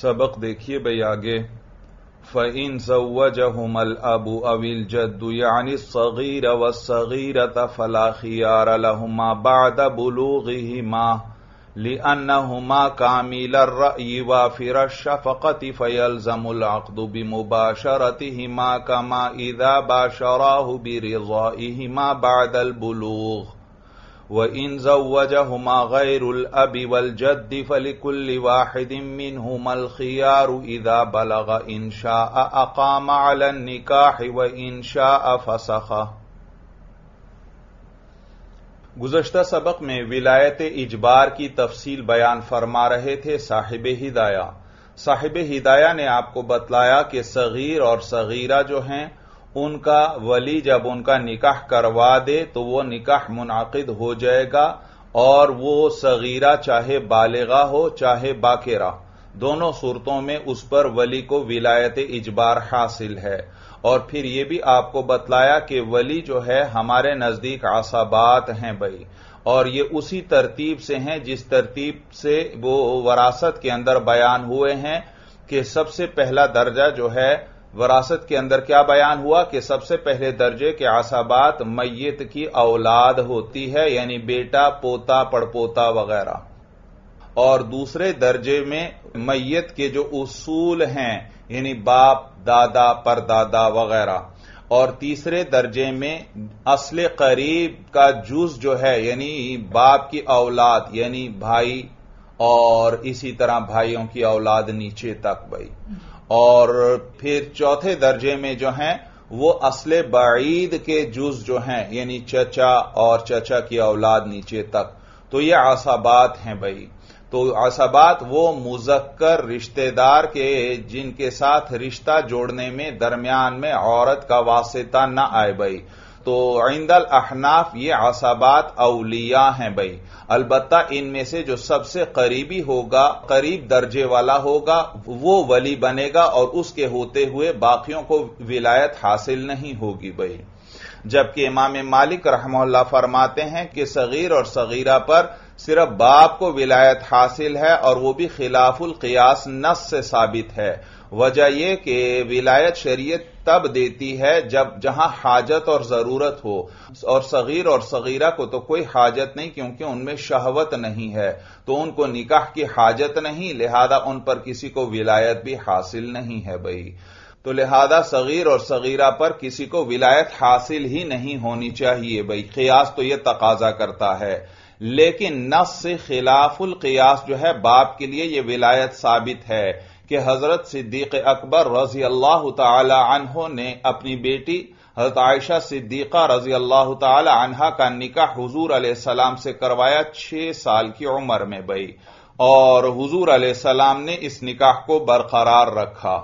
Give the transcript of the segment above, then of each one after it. सबक देखिए भाई आगे। फ़इन ज़व्वजहुम अल-अबु अविल जद्दु यानि सग़ीर वस्सग़ीरता फ़ला ख़ियार लहुमा बअद बुलूग़िहिमा लिअन्नहुमा कामिलर रअयि वाफ़िर अश्शफ़क़ति फ़यल्ज़मुल अक़्दु बिमुबाशरतिहिमा कमा इज़ा बाशराहु बिरिज़ाइहिमा बअदल बुलूग़ वइन ज़व्वजहुमा ग़ैरुल अबि वल जद्दि फ़लिकुल्लि वाहिदिम मिनहुमल ख़ियारु इज़ा बलग़ इन शाअ अक़ाम अलन निकाहि व इन शाअ फ़सख़। गुज़श्ता सबक में विलायत इजबार की तफसील बयान फरमा रहे थे साहिब हिदाया। साहिब हिदाया ने आपको बतलाया कि सग़ीर और सग़ीरा जो हैं उनका वली जब उनका निकाह करवा दे तो वो निकाह मुनाकिद हो जाएगा, और वो सगीरा चाहे बालिगा हो चाहे बाकिरा, दोनों सूरतों में उस पर वली को विलायत इजबार हासिल है। और फिर ये भी आपको बतलाया कि वली जो है हमारे नजदीक आसाबात हैं भाई, और ये उसी तरतीब से हैं जिस तरतीब से वो वरासत के अंदर बयान हुए हैं कि सबसे पहला दर्जा जो है वरासत के अंदर क्या बयान हुआ कि सबसे पहले दर्जे के आसाबात मय्यत की औलाद होती है, यानी बेटा पोता पड़पोता वगैरह। और दूसरे दर्जे में मय्यत के जो उसूल हैं यानी बाप दादा परदादा वगैरह। और तीसरे दर्जे में असले करीब का जुज जो है यानी बाप की औलाद यानी भाई, और इसी तरह भाइयों की औलाद नीचे तक भाई। और फिर चौथे दर्जे में जो हैं वो असले बाईद के जुज जो हैं यानी चचा और चचा की औलाद नीचे तक। तो ये आसाबात हैं भाई। तो आसाबात वो मुजक्कर रिश्तेदार के जिनके साथ रिश्ता जोड़ने में दरमियान में औरत का वास्ता ना आए भाई। तो इंदल अहनाफ ये आसाबात अवलिया हैं भाई। अलबत्ता इनमें से जो सबसे करीबी होगा, करीब दर्जे वाला होगा, वो वली बनेगा, और उसके होते हुए बाकियों को विलायत हासिल नहीं होगी भाई। जबकि इमाम मालिक रहमहुल्लाह फरमाते हैं कि सगीर और सगीरा पर सिर्फ बाप को विलायत हासिल है, और वो भी खिलाफुल कियास नस से साबित है। वजह यह कि विलायत शरीयत तब देती है जब जहां हाजत और जरूरत हो, और सगीर और सगीरा को तो कोई हाजत नहीं क्योंकि उनमें शहवत नहीं है, तो उनको निकाह की हाजत नहीं, लिहाजा उन पर किसी को विलायत भी हासिल नहीं है भाई। तो लिहाजा सगीर और सगीरा पर किसी को विलायत हासिल ही नहीं होनी चाहिए भाई। कियास तो यह तकाजा करता है, लेकिन नस से खिलाफुल कियास जो है बाप के लिए यह विलायत साबित है कि हजरत सिद्दीक़ अकबर रजी अल्लाह ताला अन्हो ने अपनी बेटी हजरत आयशा सिद्दीक़ा रजी अल्लाह ताला अन्हा का निकाह हुजूर अलैहिस्सलाम से करवाया 6 साल की उम्र में भाई, और हुजूर अलैहिस्सलाम ने इस निकाह को बरकरार रखा।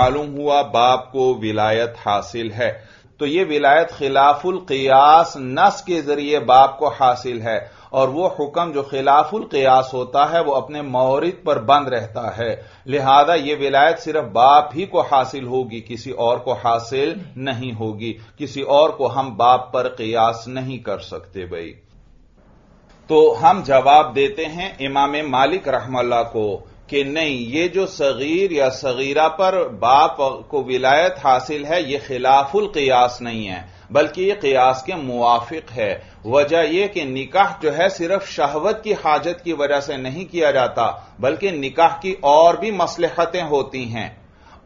मालूम हुआ बाप को विलायत हासिल है। तो ये विलायत खिलाफुल कियास नस के जरिए बाप को हासिल है, और वो हुक्म जो खिलाफुल कियास होता है वो अपने मौरिद पर बंद रहता है, लिहाजा ये विलायत सिर्फ बाप ही को हासिल होगी, किसी और को हासिल नहीं होगी। किसी और को हम बाप पर कियास नहीं कर सकते भाई। तो हम जवाब देते हैं इमाम मालिक रहमतुल्लाह को कि नहीं, ये जो सगीर या सगीरा पर बाप को विलायत हासिल है ये खिलाफुल कियास नहीं है, बल्कि ये कियास के मुवाफिक है। वजह यह कि निकाह जो है सिर्फ शहवत की हाजत की वजह से नहीं किया जाता, बल्कि निकाह की और भी मसलहतें होती हैं,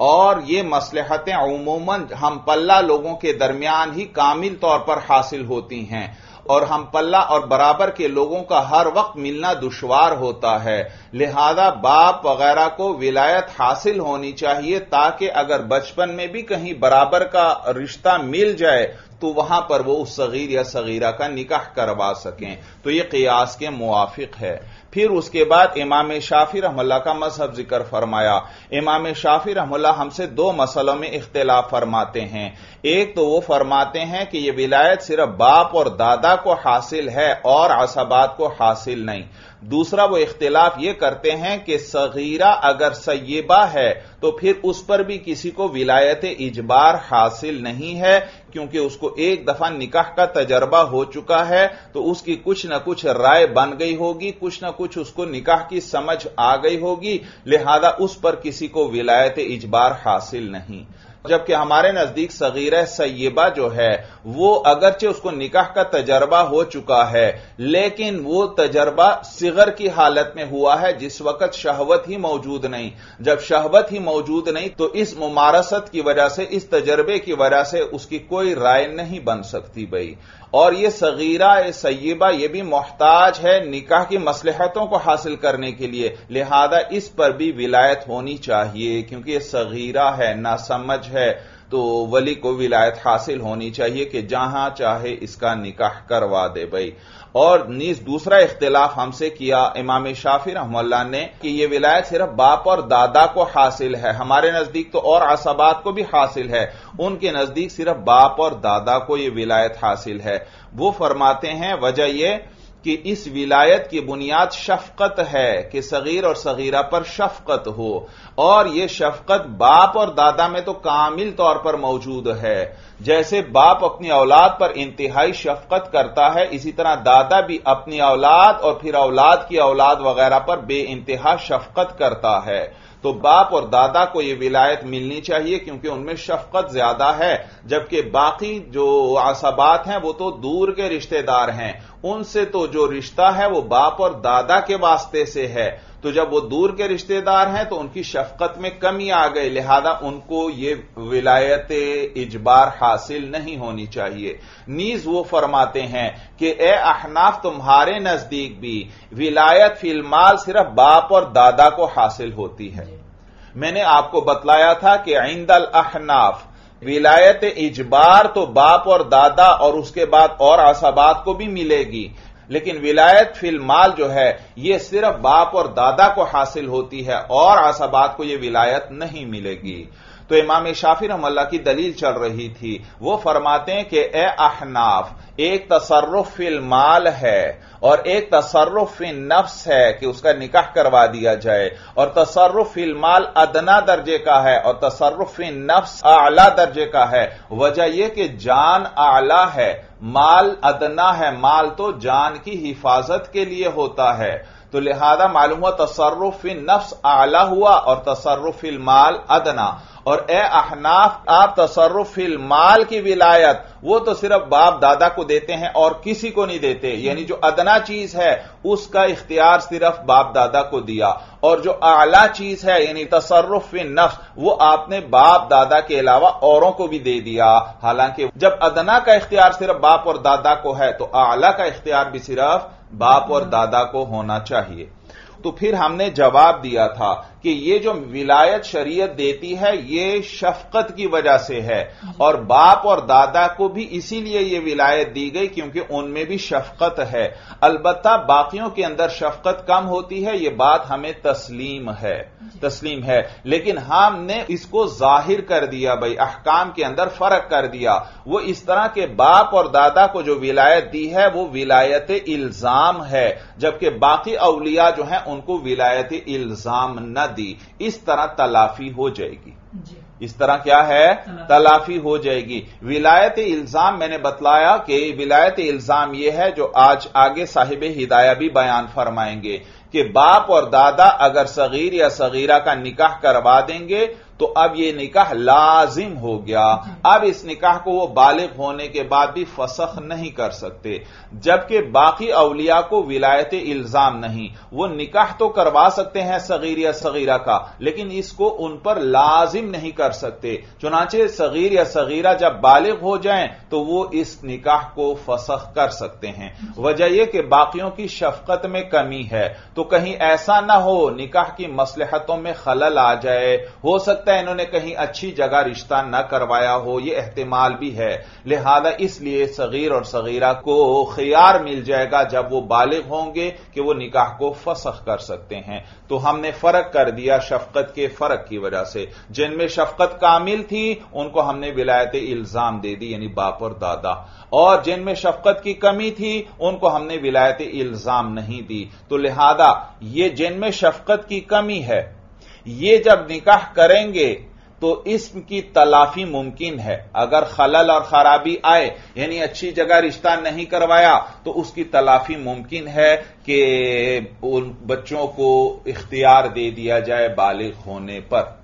और ये मसलहतें उमूमन हम पल्ला लोगों के दरमियान ही कामिल तौर पर हासिल होती हैं, और हम पल्ला और बराबर के लोगों का हर वक्त मिलना दुश्वार होता है। लिहाजा बाप वगैरह को विलायत हासिल होनी चाहिए, ताकि अगर बचपन में भी कहीं बराबर का रिश्ता मिल जाए तो वहां पर वो उस सगीर या सगीरा का निकाह करवा सकें। तो ये कियास के मुवाफिक है। फिर उसके बाद इमाम शाफी रहमतुल्लाह का मजहब जिक्र फरमाया। इमाम शाफी रहमतुल्लाह हमसे 2 मसलों में इख्तिलाफ फरमाते हैं। एक तो वो फरमाते हैं कि यह विलायत सिर्फ बाप और दादा को हासिल है और आसाबात को हासिल नहीं। दूसरा वो इख्तिलाफ ये करते हैं कि सगीरा अगर सय्यबा है तो फिर उस पर भी किसी को विलायत इजबार हासिल नहीं है, क्योंकि उसको एक दफा निकाह का तजर्बा हो चुका है तो उसकी कुछ ना कुछ राय बन गई होगी, कुछ ना कुछ उसको निकाह की समझ आ गई होगी, लिहाजा उस पर किसी को विलायत इजबार हासिल नहीं। जबकि हमारे नजदीक सगीरा सय्यबा जो है वो अगरचे उसको निकाह का तजर्बा हो चुका है लेकिन वो तजर्बा सिगर की हालत में हुआ है जिस वक्त शहवत ही मौजूद नहीं। जब शहवत ही मौजूद नहीं तो इस मुमारसत की वजह से, इस तजर्बे की वजह से उसकी कोई राय नहीं बन सकती भाई। और ये सगीरा सय्यबा ये भी मोहताज है निकाह की मसलहतों को हासिल करने के लिए, लिहाजा इस पर भी विलायत होनी चाहिए क्योंकि ये सगीरा है, नासमझ है, तो वली को विलायत हासिल होनी चाहिए कि जहां चाहे इसका निकाह करवा दे भाई। और नीज दूसरा इख्तिलाफ हमसे किया इमाम शाफी रहमतुल्लाह ने कि यह विलायत सिर्फ बाप और दादा को हासिल है। हमारे नजदीक तो और असाबात को भी हासिल है, उनके नजदीक सिर्फ बाप और दादा को यह विलायत हासिल है। वो फरमाते हैं वजह यह कि इस विलायत की बुनियाद शफकत है कि सगीर और सगीरा पर शफकत हो, और यह शफकत बाप और दादा में तो कामिल तौर पर मौजूद है। जैसे बाप अपनी औलाद पर इंतहाई शफकत करता है इसी तरह दादा भी अपनी औलाद और फिर औलाद की औलाद वगैरह पर बे इंतहा शफकत करता है। तो बाप और दादा को यह विलायत मिलनी चाहिए क्योंकि उनमें शफकत ज्यादा है, जबकि बाकी जो आसाबात हैं वो तो दूर के रिश्तेदार हैं, उनसे तो जो रिश्ता है वो बाप और दादा के वास्ते से है। तो जब वो दूर के रिश्तेदार हैं तो उनकी शफकत में कमी आ गई, लिहाजा उनको ये विलायत इजबार हासिल नहीं होनी चाहिए। नीज वो फरमाते हैं कि ए अहनाफ, तुम्हारे नजदीक भी विलायत फिल माल सिर्फ बाप और दादा को हासिल होती है। मैंने आपको बतलाया था कि इंदल अहनाफ विलायत इजबार तो बाप और दादा और उसके बाद और आसाबात को भी मिलेगी, लेकिन विलायत फिल माल जो है यह सिर्फ बाप और दादा को हासिल होती है और आसाबात को यह विलायत नहीं मिलेगी। तो इमाम शाफी रहमतुल्लाह की दलील चल रही थी, वो फरमाते हैं कि ए अहनाफ, एक तसर्रुफ फिल माल है और एक तसर्रुफ फिल नफ्स है कि उसका निकाह करवा दिया जाए, और तसर्रुफ फिल माल अदना दर्जे का है और तसर्रुफ फिल नफ्स आला दर्जे का है। वजह यह कि जान आला है, माल अदना है, माल तो जान की हिफाजत के लिए होता है। तो लिहाजा मालूम हुआ तसर्रुफ फिल नफ्स आला हुआ और तसर्रुफ फिल माल अदना। और ए अहनाफ, आप तसर्रुफ फिल माल की विलायत वो तो सिर्फ बाप दादा को देते हैं और किसी को नहीं देते, यानी जो अदना चीज है उसका इख्तियार सिर्फ बाप दादा को दिया, और जो आला चीज है यानी तसर्रुफ फिल नफ्स वो आपने बाप दादा के अलावा औरों को भी दे दिया। हालांकि जब अदना का इख्तियार सिर्फ बाप और दादा को है तो आला का इख्तियार भी सिर्फ बाप और दादा को होना चाहिए। तो फिर हमने जवाब दिया था कि यह जो विलायत शरीयत देती है यह शफकत की वजह से है, और बाप और दादा को भी इसीलिए यह विलायत दी गई क्योंकि उनमें भी शफकत है। अलबत्ता बाकियों के अंदर शफकत कम होती है, यह बात हमें तस्लीम है, लेकिन हमने इसको जाहिर कर दिया भाई, अहकाम के अंदर फर्क कर दिया। वो इस तरह के बाप और दादा को जो विलायत दी है वो विलायत इल्जाम है, जबकि बाकी अवलिया जो हैं उनको विलायत इल्जाम न दी। इस तरह तलाफी हो जाएगी, इस तरह क्या है, तलाफी हो जाएगी। विलायत इल्जाम मैंने बतलाया कि विलायत इल्जाम यह है जो आज आगे साहिब हिदाया भी बयान फरमाएंगे कि बाप और दादा अगर सगीर या सगीरा का निकाह करवा देंगे तो अब यह निकाह लाजिम हो गया, अब इस निकाह को वो बालिग होने के बाद भी फसख नहीं कर सकते। जबकि बाकी अवलिया को विलायत इल्जाम नहीं, वो निकाह तो करवा सकते हैं सगीर या सगीरा का लेकिन इसको उन पर लाजिम नहीं कर सकते। चुनांचे सगीर या सगीरा जब बालिग हो जाएं तो वो इस निकाह को फसख कर सकते हैं। वजह यह कि बाकियों की शफकत में कमी है, तो कहीं ऐसा ना हो निकाह की मसलहतों में खलल आ जाए। हो सकता इन्होंने कहीं अच्छी जगह रिश्ता न करवाया हो, यह एहतिमाल भी है, लिहाजा इसलिए सगीर और सगीरा को खियार मिल जाएगा जब वो बालिग होंगे कि वो निकाह को फसख कर सकते हैं। तो हमने फर्क कर दिया शफकत के फर्क की वजह से, जिनमें शफकत कामिल थी उनको हमने विलायत इल्जाम दे दी यानी बाप और दादा, और जिनमें शफकत की कमी थी उनको हमने विलायत इल्जाम नहीं दी। तो लिहाजा ये जिनमें शफकत की कमी है ये जब निकाह करेंगे तो इसकी तलाफी मुमकिन है। अगर खलल और खराबी आए यानी अच्छी जगह रिश्ता नहीं करवाया तो उसकी तलाफी मुमकिन है कि उन बच्चों को इख्तियार दे दिया जाए बालिग होने पर।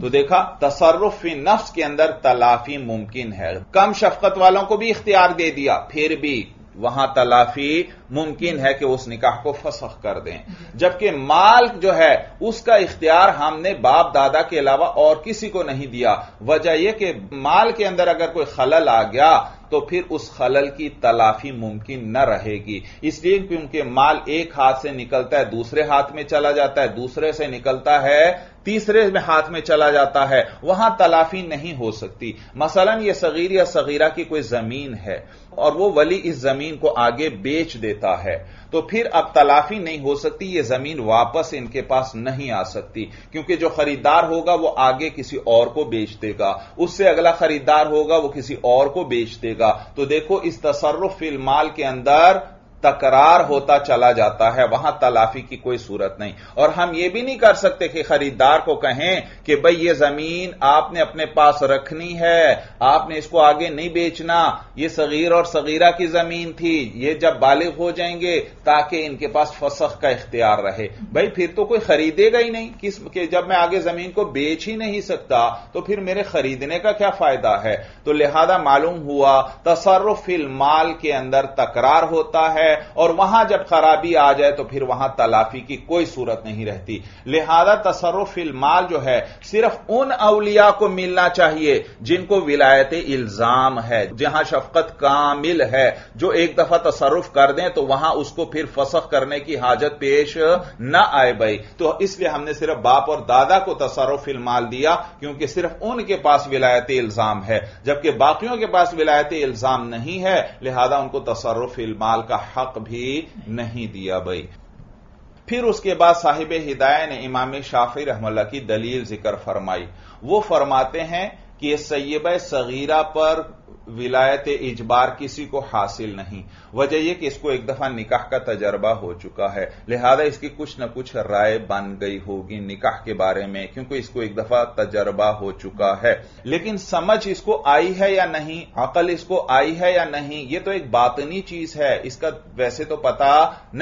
तो देखा तसर्रुफ फी नफ्स के अंदर तलाफी मुमकिन है। कम शफकत वालों को भी इख्तियार दे दिया फिर भी वहां तलाफी मुमकिन है कि उस निकाह को फसख कर दें। जबकि माल जो है उसका इख्तियार हमने बाप दादा के अलावा और किसी को नहीं दिया। वजह यह कि माल के अंदर अगर कोई खलल आ गया तो फिर उस खलल की तलाफी मुमकिन न रहेगी, इसलिए क्योंकि माल एक हाथ से निकलता है दूसरे हाथ में चला जाता है, दूसरे से निकलता है तीसरे में हाथ में चला जाता है, वहां तलाफी नहीं हो सकती। मसलन ये सगीर या सगीरा की कोई जमीन है और वो वली इस जमीन को आगे बेच देता है तो फिर अब तलाफी नहीं हो सकती, ये जमीन वापस इनके पास नहीं आ सकती क्योंकि जो खरीदार होगा वो आगे किसी और को बेच देगा, उससे अगला खरीदार होगा वो किसी और को बेच देगा। तो देखो इस तसर्रुफ फिल माल के अंदर तकरार होता चला जाता है, वहां तलाफी की कोई सूरत नहीं। और हम यह भी नहीं कर सकते कि खरीदार को कहें कि भाई ये जमीन आपने अपने पास रखनी है, आपने इसको आगे नहीं बेचना, ये सगीर और सगीरा की जमीन थी, ये जब बालिग हो जाएंगे ताकि इनके पास फसख का इख्तियार रहे। भाई फिर तो कोई खरीदेगा ही नहीं कि जब मैं आगे जमीन को बेच ही नहीं सकता तो फिर मेरे खरीदने का क्या फायदा है। तो लिहाजा मालूम हुआ तसर्रुफ फिल माल के अंदर तकरार होता है और वहां जब खराबी आ जाए तो फिर वहां तलाफी की कोई सूरत नहीं रहती। लिहाजा तसर्रुफ फिल माल जो है सिर्फ उन अवलिया को मिलना चाहिए जिनको विलायत इल्जाम है, जहां शफकत कामिल है, जो एक दफा तसर्रुफ कर दें तो वहां उसको फिर फसख करने की हाजत पेश न आए। भाई तो इसलिए हमने सिर्फ बाप और दादा को तसर्रुफ फिल माल दिया क्योंकि सिर्फ उनके पास विलायत इल्जाम है, जबकि बाकियों के पास विलायत इल्जाम नहीं है, लिहाजा उनको तसर्रुफ फिल माल का हक भी नहीं दिया। भाई फिर उसके बाद साहिब हिदायत ने इमाम शाफी रहमतुल्लाह की दलील जिक्र फरमाई। वो फरमाते हैं कि सैयबा सगीरा पर विलायत इजबार किसी को हासिल नहीं। वजह यह कि इसको एक दफा निकाह का तजर्बा हो चुका है, लिहाजा इसकी कुछ न कुछ राय बन गई होगी निकाह के बारे में क्योंकि इसको एक दफा तजर्बा हो चुका है। लेकिन समझ इसको आई है या नहीं, अकल इसको आई है या नहीं, यह तो एक बातनी चीज है, इसका वैसे तो पता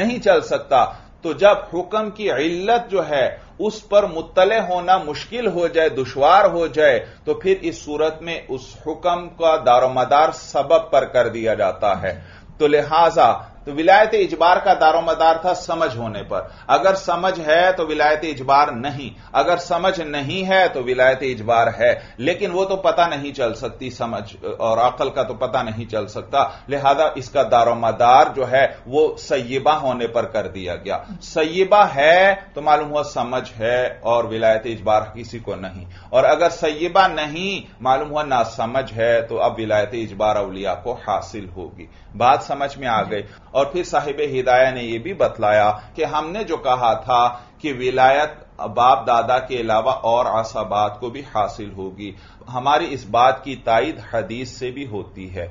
नहीं चल सकता। तो जब हुक्म की इल्लत जो है उस पर मुत्तले होना मुश्किल हो जाए, दुश्वार हो जाए, तो फिर इस सूरत में उस हुक्म का दारोमदार सबब पर कर दिया जाता है। तो लिहाजा तो विलायत इजबार का दारोमदार था समझ होने पर, अगर समझ है तो विलायत इजबार नहीं, अगर समझ नहीं है तो विलायत इजबार है, लेकिन वो तो पता नहीं चल सकती, समझ और अकल का तो पता नहीं चल सकता, लिहाजा इसका दारोमदार जो है वो सय्यबा होने पर कर दिया गया। सय्यबा है तो मालूम हुआ समझ है और विलायत इजबार किसी को नहीं, और अगर सय्यबा नहीं मालूम हुआ ना समझ है तो अब विलायत इजबार अवलिया को हासिल होगी। बात समझ में आ गई। और फिर साहिबे हिदाया ने यह भी बतलाया कि हमने जो कहा था कि विलायत बाप दादा के अलावा और आसाबात को भी हासिल होगी, हमारी इस बात की तायिद हदीस से भी होती है।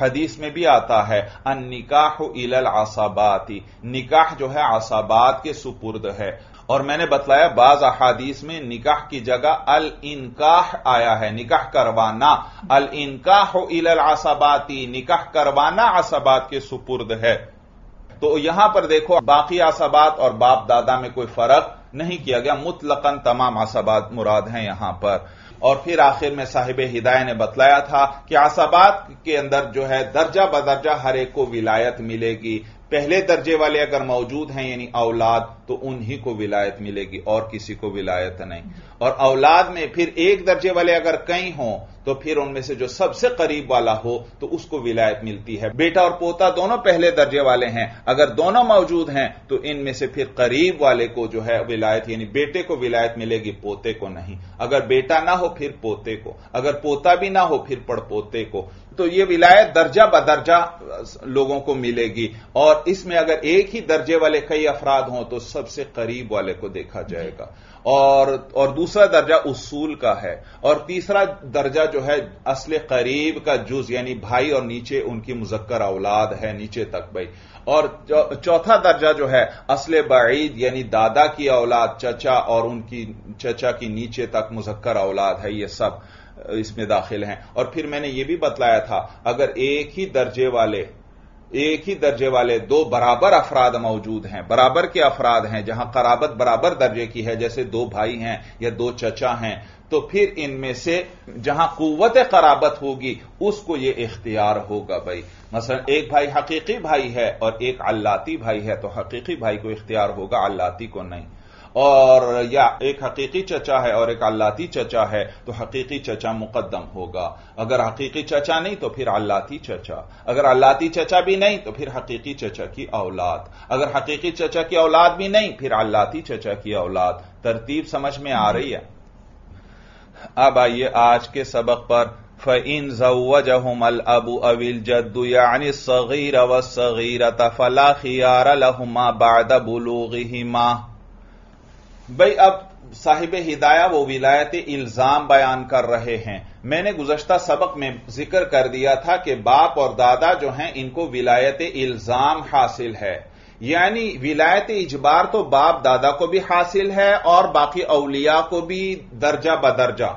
हदीस में भी आता है अन निकाह इलल आसाबाती, निकाह जो है आसाबात के सुपुर्द है। और मैंने बतलाया बाज अहादीस में निकाह की जगह अल इनकाह आया है, निकाह करवाना, अल इनकाह इलल आसाबाती, निकाह करवाना आसाबात के सुपुर्द है। तो यहां पर देखो बाकी आसाबात और बाप दादा में कोई फर्क नहीं किया गया, मुतलकन तमाम आसाबात मुराद हैं यहां पर। और फिर आखिर में साहिब हिदायत ने बतलाया था कि आसाबात के अंदर जो है दर्जा बदर्जा हर एक को विलायत मिलेगी। पहले दर्जे वाले अगर मौजूद हैं यानी औलाद तो उन्हीं को विलायत मिलेगी और किसी को विलायत नहीं। और औलाद में फिर एक दर्जे वाले अगर कई हों तो फिर उनमें से जो सबसे करीब वाला हो तो उसको विलायत मिलती है। बेटा और पोता दोनों पहले दर्जे वाले हैं, अगर दोनों मौजूद हैं तो इनमें से फिर करीब वाले को जो है विलायत यानी बेटे को विलायत मिलेगी, पोते को नहीं। अगर बेटा ना हो फिर पोते को, अगर पोता भी ना हो फिर पड़पोते को। तो यह विलायत दर्जा बदर्जा लोगों को मिलेगी। और इसमें अगर एक ही दर्जे वाले कई अफराद हों तो सबसे करीब वाले को देखा जाएगा। और दूसरा दर्जा उसूल का है और तीसरा दर्जा जो है असल करीब का जुज यानी भाई और नीचे उनकी मुजक्कर औलाद है नीचे तक भाई। और चौथा दर्जा जो है असल बाईद यानी दादा की औलाद चचा और उनकी चचा की नीचे तक मुजक्कर औलाद है, ये सब इसमें दाखिल हैं। और फिर मैंने यह भी बतलाया था अगर एक ही दर्जे वाले दो बराबर अफराद मौजूद हैं, बराबर के अफराद हैं जहां कराबत बराबर दर्जे की है जैसे दो भाई हैं या दो चचा हैं, तो फिर इनमें से जहां कुव्वत कराबत होगी उसको ये इख्तियार होगा भाई। मसलन एक भाई हकीकी भाई है और एक अल्लाती भाई है तो हकीकी भाई को इख्तियार होगा अल्लाती को नहीं, और या एक हकीकी चचा है और एक अल्लाती चचा है तो हकीकी चचा मुकद्दम होगा, अगर हकीकी चचा नहीं तो फिर अल्लाती चचा, अगर अल्लाती चचा भी नहीं तो फिर हकीकी चचा की औलाद, अगर हकीकी चचा की औलाद भी नहीं फिर अल्लाती चचा की औलाद। तरतीब समझ में आ रही है। अब आइए आज के सबक पर। फ़इन ज़व्वजहुमल अबू अविल जद्दु यानि सगीर व सगीरत फला खियार लहुमा बाद बुलूगिहिमा। भाई अब साहिब हिदाया वो विलायत इल्जाम बयान कर रहे हैं। मैंने गुज़श्ता सबक में जिक्र कर दिया था कि बाप और दादा जो हैं इनको विलायत इल्जाम हासिल है, यानी विलायत इजबार तो बाप दादा को भी हासिल है और बाकी औलिया को भी दर्जा बदर्जा,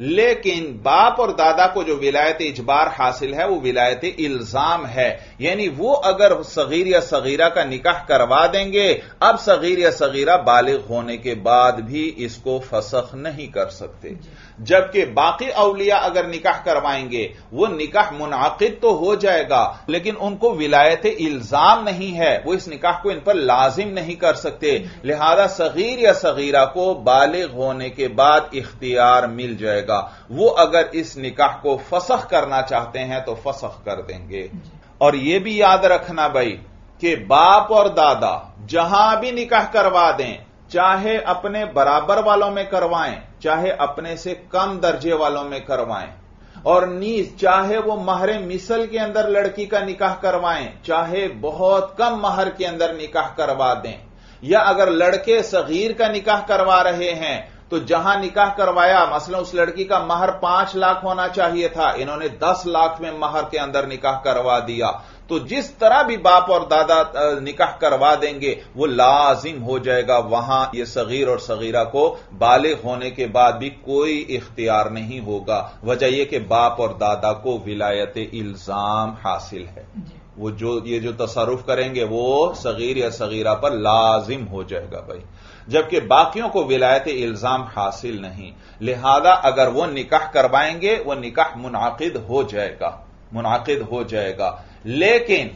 लेकिन बाप और दादा को जो विलायत इजबार हासिल है वो विलायत इल्जाम है। यानी वो अगर सगीर या सगीरा का निकाह करवा देंगे, अब सगीर या सगीरा बालिग होने के बाद भी इसको फसख नहीं कर सकते, जबकि बाकी औलिया अगर निकाह करवाएंगे वो निकाह मुनाकिद तो हो जाएगा लेकिन उनको विलायत इल्जाम नहीं है, वो इस निकाह को इन पर लाजिम नहीं कर सकते, लिहाजा सगीर या सगीरा को बालिग होने के बाद इख्तियार मिल जाएगा। वो अगर इस निकाह को फसख करना चाहते हैं तो फसख कर देंगे। और यह भी याद रखना भाई कि बाप और दादा जहां भी निकाह करवा दें, चाहे अपने बराबर वालों में करवाएं चाहे अपने से कम दर्जे वालों में करवाएं, और नीज चाहे वो महरे मिसल के अंदर लड़की का निकाह करवाएं चाहे बहुत कम महर के अंदर निकाह करवा दें, या अगर लड़के सगीर का निकाह करवा रहे हैं तो जहां निकाह करवाया मसलन उस लड़की का महर 5 लाख होना चाहिए था, इन्होंने 10 लाख में महर के अंदर निकाह करवा दिया, तो जिस तरह भी बाप और दादा निकाह करवा देंगे वो लाजिम हो जाएगा, वहां ये सगीर और सगीरा को बालिग होने के बाद भी कोई इख्तियार नहीं होगा। वजह यह कि बाप और दादा को विलायत इल्जाम हासिल है, वो ये जो तसरुफ करेंगे वो सगीर या सगीरा पर लाजिम हो जाएगा भाई, जबकि बाकियों को विलायत इल्जाम हासिल नहीं, लिहाजा अगर वो निकाह करवाएंगे वो निकाह मुनाकिद हो जाएगा। लेकिन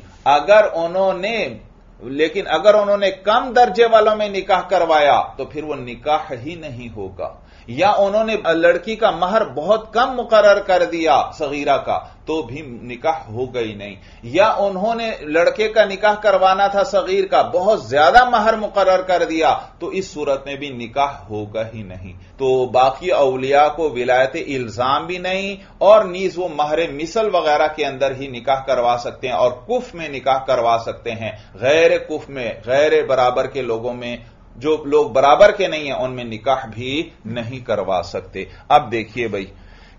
अगर उन्होंने कम दर्जे वालों में निकाह करवाया तो फिर वो निकाह ही नहीं होगा, या उन्होंने लड़की का महर बहुत कम मुकर्रर कर दिया सगीरा का तो भी निकाह हो गई नहीं, या उन्होंने लड़के का निकाह करवाना था सगीर का बहुत ज्यादा महर मुकर्रर कर दिया तो इस सूरत में भी निकाह होगा ही नहीं। तो बाकी औलिया को विलायत इल्जाम भी नहीं और नीज वो महर मिसल वगैरह के अंदर ही निकाह करवा सकते हैं और कुफ में निकाह करवा सकते हैं, गैर कुफ में गैर बराबर के लोगों में जो लोग बराबर के नहीं हैं उनमें निकाह भी नहीं करवा सकते। अब देखिए भाई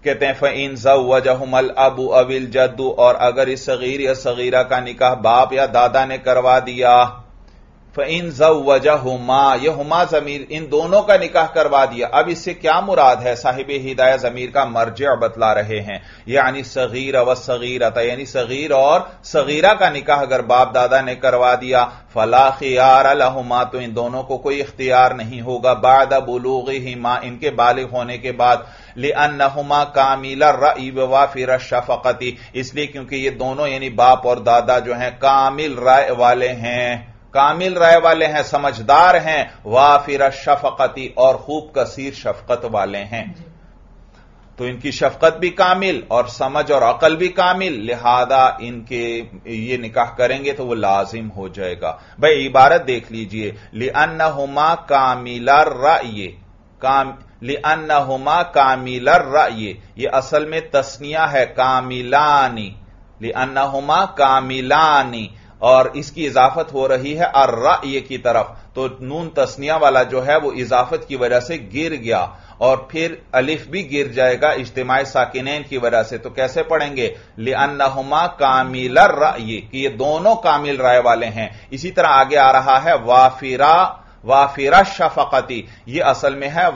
कहते हैं फ़इन ज़व्वजहुमल अबू अविल जद्दू, और अगर इस सगीर या सगीरा का निकाह बाप या दादा ने करवा दिया, फ़इन ज़व्वजहुमा ये हुमा ज़मीर इन दोनों का निकाह करवा दिया। अब इससे क्या मुराद है? साहिब हिदायह ज़मीर का मर्जिअ बतला रहे हैं, यानी सगीर व सगीरत यानी सगीर और सगीरा का निकाह अगर बाप दादा ने करवा दिया फला खियार लहुमा तो इन दोनों को कोई इख्तियार नहीं होगा बाद बुलूगिहिमा इनके बालिग होने के बाद, लिअन्नहुमा कामिला राई व वाफिर शफकती इसलिए क्योंकि ये दोनों यानी बाप और दादा जो हैं कामिल राय वाले हैं समझदार हैं, वाफिर शफकती और खूब कसीर शफकत वाले हैं, तो इनकी शफकत भी कामिल और समझ और अकल भी कामिल, लिहाजा इनके ये निकाह करेंगे तो वो लाजिम हो जाएगा। भाई इबारत देख लीजिए लिअन्नहुमा कामिला राई लिअन्नहुमा कामिलर राय ये असल में तस्निया है कामिलानी लिअन्नहुमा कामिलानी और इसकी इजाफत हो रही है अर्राय की तरफ, तो नून तस्निया वाला जो है वो इजाफत की वजह से गिर गया और फिर अलिफ भी गिर जाएगा इज्तिमाई साकिनेन की वजह से। तो कैसे पढ़ेंगे, लिअन्नहुमा कामिलर राय, कि ये दोनों कामिल राय वाले हैं। इसी तरह आगे आ रहा है वाफिरा शफकती, ये असल में है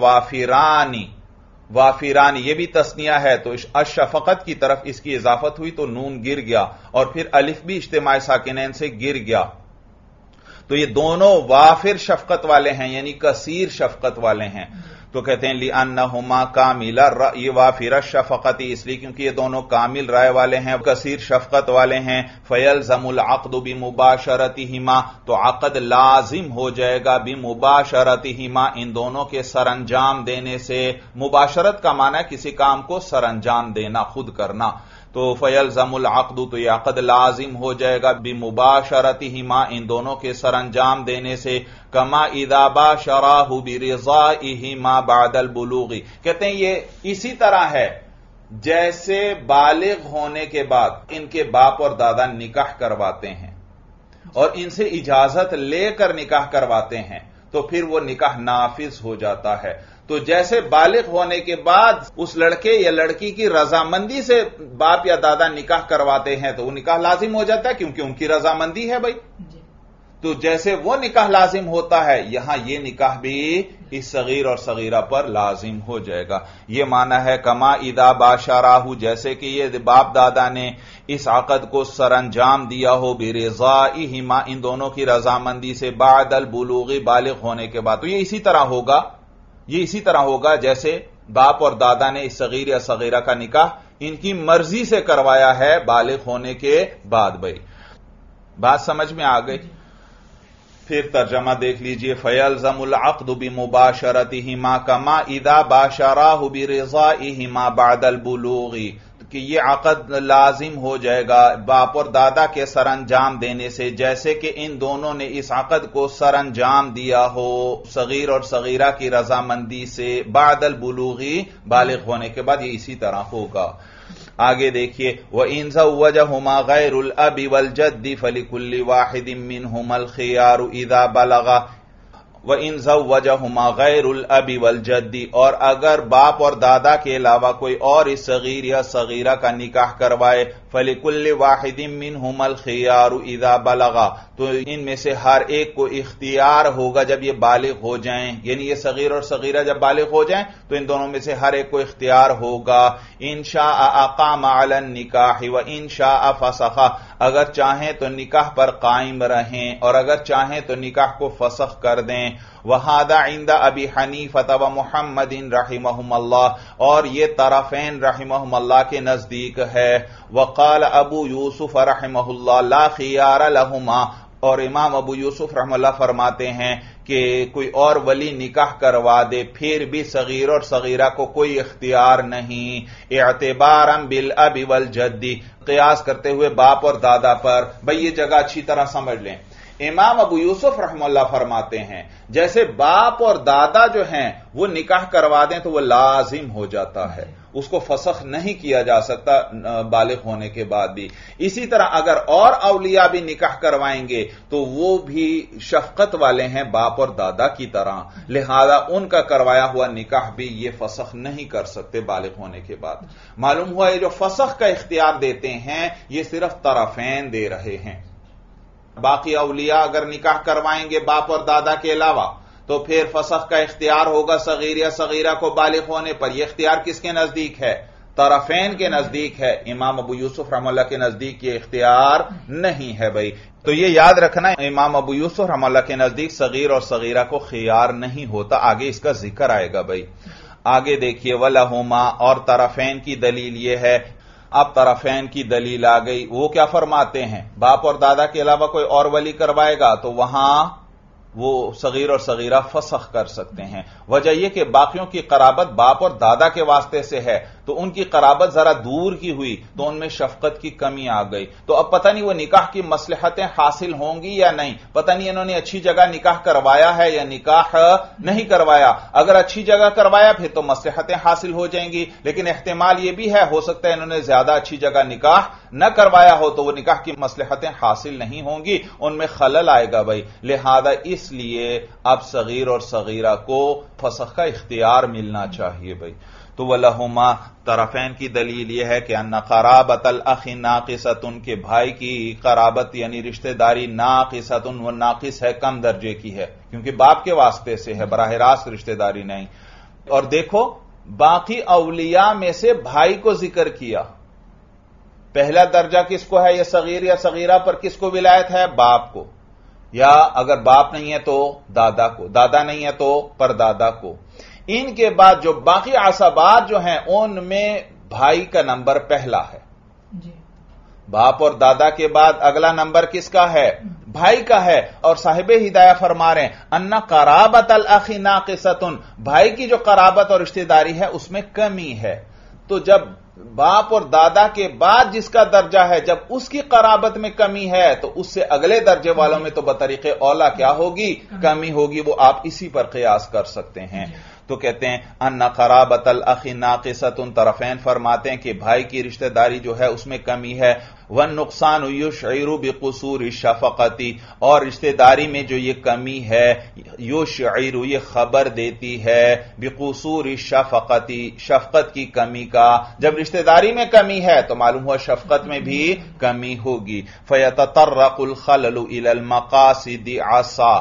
वाफिरानी, ये भी तस्निया है, तो अशफकत की तरफ इसकी इजाफत हुई तो नून गिर गया और फिर अलिफ भी इज्तिमाई साकिनैन से गिर गया। तो ये दोनों वाफिर शफकत वाले हैं, यानी कसीर शफकत वाले हैं। तो कहते हैं लिअन्नहुमा कामिला राय वाफिरा शफकती, इसलिए क्योंकि ये दोनों कामिल राय वाले हैं, कसीर शफकत वाले हैं। फयल्ज़मुल अक़्दु बिमुबाशरतिहिमा, तो अक़द लाजिम हो जाएगा बिमुबाशरतिहिमा, इन दोनों के सरअंजाम देने से। मुबाशरत का माना है किसी काम को सरअंजाम देना, खुद करना। तो फयल्ज़मुल अक़्दु, तो यह अक़द लाजिम हो जाएगा बिमुबाशरतिहिमा, इन दोनों के सरअंजाम देने से। कमा इदा बाशराहु बिरिज़ाइहिमा बादल बुलूगी, कहते हैं ये इसी तरह है जैसे बालिग होने के बाद इनके बाप और दादा निकाह करवाते हैं और इनसे इजाजत लेकर निकाह करवाते हैं, तो फिर वो निकाह नाफिज हो जाता है। तो जैसे बालिग होने के बाद उस लड़के या लड़की की रजामंदी से बाप या दादा निकाह करवाते हैं तो वो निकाह लाजिम हो जाता है, क्योंकि उनकी रजामंदी है भाई। तो जैसे वो निकाह लाजिम होता है, यहां ये निकाह भी इस सगीर और सगीरा पर लाजिम हो जाएगा। ये माना है कमा इदा बाशाराहू, जैसे कि ये बाप दादा ने इस आकद को सरअंजाम दिया हो बिरिज़ाइहिमा, इन दोनों की रजामंदी से, बादल बुलूगी, बालिग होने के बाद। तो ये इसी तरह होगा, जैसे बाप और दादा ने इस सगीर या सगीरा का निकाह इनकी मर्जी से करवाया है बालिग होने के बाद। भाई बात समझ में आ गई। फिर तर्जमा देख लीजिए। फयल्ज़मुल अक़्दु बिमुबाशरतिहिमा कमा इदा बाशराहु बिरिज़ाइहिमा बादल बुलूगी, कि ये अक़द लाजिम हो जाएगा बाप और दादा के सरअंजाम देने से, जैसे कि इन दोनों ने इस अक़द को सरअंजाम दिया हो सगीर और सगीरा की रजामंदी से, बादल बुलूगी, बालिग होने के बाद। ये इसी तरह होगा। आगे देखिए। व इन ज़व्वजहुमा गैरुल अबी वल जद्दी फलिकुल्लि वाहिदिम मिनहुमल खियारु इज़ा बलगा। व इन ज़व्वजहुमा गैरुल अबी वल जद्दी, और अगर बाप और दादा के अलावा कोई और इस सगीर या सगीरा का निकाह करवाए, फलिकुल्लि वाहिदिम मिनहुमल खियारु इज़ा बलगा, तो इनमें से हर एक को इख्तियार होगा जब ये बालिग हो जाएं, यानी ये सगीर और सगीरा जब बालिग हो जाएं तो इन दोनों में से हर एक को इख्तियार होगा। इंशा अक़ाम अलन निकाह व इंशा फसखा, अगर चाहें तो निकाह पर कायम रहें और अगर चाहें तो निकाह को फसख कर दें। वहादा इंदा अबी हनीफा व मुहम्मदिन रहिमहुमुल्लाह, और ये तरफेन रहिमहुमुल्लाह के नजदीक है। वक़ाल अबू यूसुफ रहिमहुल्लाह ला खियार लहुमा, और इमाम अबू यूसुफ रहमतुल्लाह फरमाते हैं कि कोई और वली निकाह करवा दे फिर भी सगीर और सगीरा को कोई इख्तियार नहीं, एतबारम बिल अबी वल जद्दी, कयास करते हुए बाप और दादा पर। भाई ये जगह अच्छी तरह समझ लें। इमाम अबू यूसुफ रहमतुल्लाह फरमाते हैं जैसे बाप और दादा जो हैं वो निकाह करवा दें तो वह लाजिम हो जाता है, उसको फसख नहीं किया जा सकता बालिग होने के बाद भी। इसी तरह अगर और अवलिया भी निकाह करवाएंगे तो वो भी शफकत वाले हैं बाप और दादा की तरह, लिहाजा उनका करवाया हुआ निकाह भी ये फसख नहीं कर सकते बालिग होने के बाद। मालूम हुआ ये जो फसख का इख्तियार देते हैं ये सिर्फ तरफेन दे रहे हैं। बाकी अवलिया अगर निकाह करवाएंगे बाप और दादा के अलावा तो फिर फसख का इख्तियार होगा सगीर या सगीरा को बालिग होने पर। यह इख्तियार किसके नजदीक है? तरफेन के नजदीक है। इमाम अबू यूसुफ रहमतुल्लाह के नजदीक ये इख्तियार नहीं है। भाई तो ये याद रखना, इमाम अबू यूसुफ रहमतुल्लाह के नजदीक सगीर और सगीरा को खियार नहीं होता। आगे इसका जिक्र आएगा। भाई आगे देखिए। वलहुमा, और तरफेन की दलील ये है। अब तरफेन की दलील आ गई। वो क्या फरमाते हैं? बाप और दादा के अलावा कोई और वली करवाएगा तो वहां वो सगीर और सगीरा फसख कर सकते हैं। वजह यह कि बाकियों की कराबत बाप और दादा के वास्ते से है, तो उनकी कराबत जरा दूर की हुई तो उनमें शफकत की कमी आ गई। तो अब पता नहीं वो निकाह की मसलहतें हासिल होंगी या नहीं, पता नहीं इन्होंने अच्छी जगह निकाह करवाया है या निकाह नहीं करवाया। अगर अच्छी जगह करवाया फिर तो मसलहतें हासिल हो जाएंगी, लेकिन एहतमाल यह भी है हो सकता है इन्होंने ज्यादा अच्छी जगह निकाह न करवाया हो तो वह निकाह की मसलहतें हासिल नहीं होंगी, उनमें खलल आएगा भाई। लिहाजा इसलिए अब सगीर और सगीरा को फसख का इख्तियार मिलना चाहिए भाई। तो वलहुमा तरफैन की दलील यह है कि अन्ना कराबत अल अखी नाकिसत, उनके भाई की कराबत यानी रिश्तेदारी नाकिसत, वो नाकिस है कम दर्जे की है क्योंकि बाप के वास्ते से है, बराह रास्त रिश्तेदारी नहीं। और देखो बाकी अवलिया में से भाई को जिक्र किया, पहला दर्जा किसको है, यह सगीर या सगीरा पर किसको विलायत है, बाप को, या अगर बाप नहीं है तो दादा को, दादा नहीं है तो परदादा को। इनके बाद जो बाकी असाबात जो हैं उनमें भाई का नंबर पहला है जी। बाप और दादा के बाद अगला नंबर किसका है, भाई का है। और साहिबे हिदायत फरमा रहे हैं अन्ना कराबत अल अखी नाकिसतुन, भाई की जो कराबत और रिश्तेदारी है उसमें कमी है। तो जब बाप और दादा के बाद जिसका दर्जा है जब उसकी कराबत में कमी है तो उससे अगले दर्जे वालों में तो बतरीके औला क्या होगी, कमी होगी। वो आप इसी पर कयास कर सकते हैं। तो कहते हैं अन्ना कराबत अल अखी नाकिसतुन, तरफैन फरमाते हैं कि भाई की रिश्तेदारी जो है उसमें कमी है। वन नुकसान युशइरु बिकसूर शफकती, और रिश्तेदारी में जो ये कमी है युशइरु ये खबर देती है बिकसूर शफकती, शफकत की कमी का। जब रिश्तेदारी में कमी है तो मालूम हुआ शफकत में भी कमी होगी। फयततर्रकुल खललु इलल मकासिदि आसा,